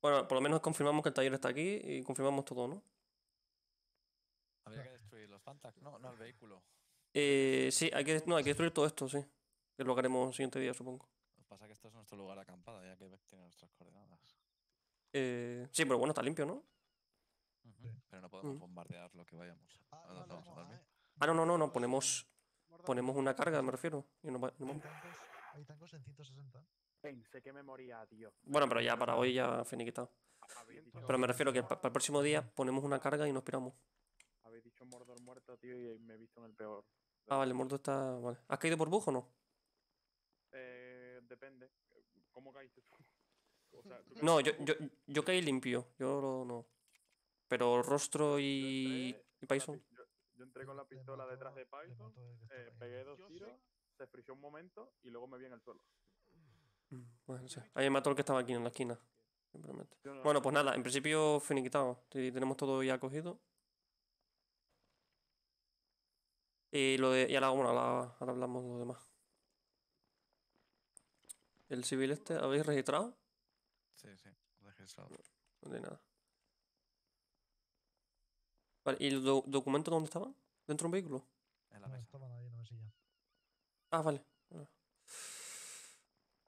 Bueno, por lo menos confirmamos que el taller está aquí y confirmamos todo, ¿no? Habría que destruir los Bantac, no el vehículo. Sí, hay que destruir todo esto, sí. Que lo haremos el siguiente día, supongo. Lo que pasa es que esto es nuestro lugar acampada, ya que tiene nuestras coordenadas. Sí, pero bueno, está limpio, ¿no? Sí. Pero no podemos bombardear lo que vayamos. No, ponemos una carga, me refiero. Y hay tancos en 160. Pensé que me moría, tío. Bueno, pero ya para hoy ya finiquitado. Pero me refiero que para el próximo día ponemos una carga y nos piramos. Habéis dicho Mordor muerto, tío, y me he visto en el peor. Ah, vale, Mordor está... Vale. ¿Has caído por bug o no? Depende. ¿Cómo caíste tú? O sea, ¿tú caíste no, yo caí limpio. No. Pero Rostro y Python... Yo entré con la pistola detrás de Python, pegué dos tiros, se frició un momento y luego me vi en el suelo. Bueno, o sea, ahí me mató el que estaba aquí en la esquina. Simplemente. Bueno, pues nada, en principio finiquitado. Tenemos todo ya cogido. Y lo de. Y ahora, bueno, ahora hablamos de lo demás. ¿El civil este habéis registrado? Sí, registrado. No hay nada. Vale, ¿y los documentos dónde estaban? ¿Dentro de un vehículo? En la mesa. Estaban ahí en la mesilla. Ah, vale.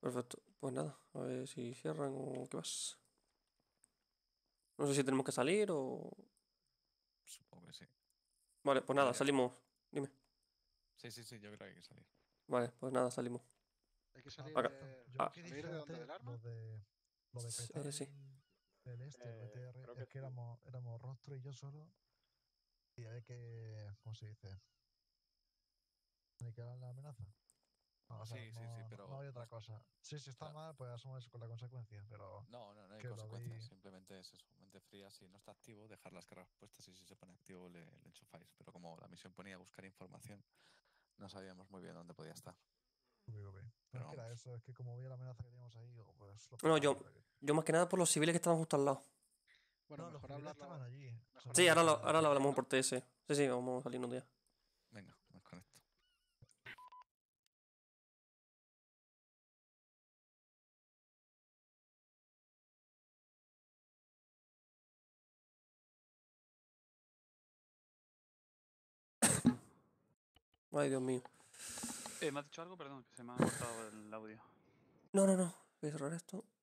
Perfecto. Pues nada, a ver si cierran o qué vas. No sé si tenemos que salir o... Supongo que sí. Vale, pues nada, salimos. Dime. Sí, yo creo que hay que salir. Vale, pues nada, salimos. Hay que salir de... ¿Lo de sí. Del este, creo que éramos Rostro y yo solo. Y hay que... ¿Cómo se dice? Hay que dar la amenaza. No, o sea, sí, pero... No hay otra cosa. Sí, está mal, pues asumimos con la consecuencia, pero... No hay consecuencias, simplemente es eso, mente fría. Si no está activo, dejar las cargas puestas y si se pone activo le enchufáis. Pero como la misión ponía buscar información, no sabíamos muy bien dónde podía estar. Pero era eso, es que como veía la amenaza que teníamos ahí, pues... No, yo más que nada por los civiles que estaban justo al lado. Bueno, los civiles estaban allí. Sí, ahora lo hablamos por TS. Sí, vamos a salir un día. Venga, me conecto. Ay, Dios mío. ¿Me has dicho algo? Perdón, que se me ha cortado el audio. No. Voy a cerrar esto.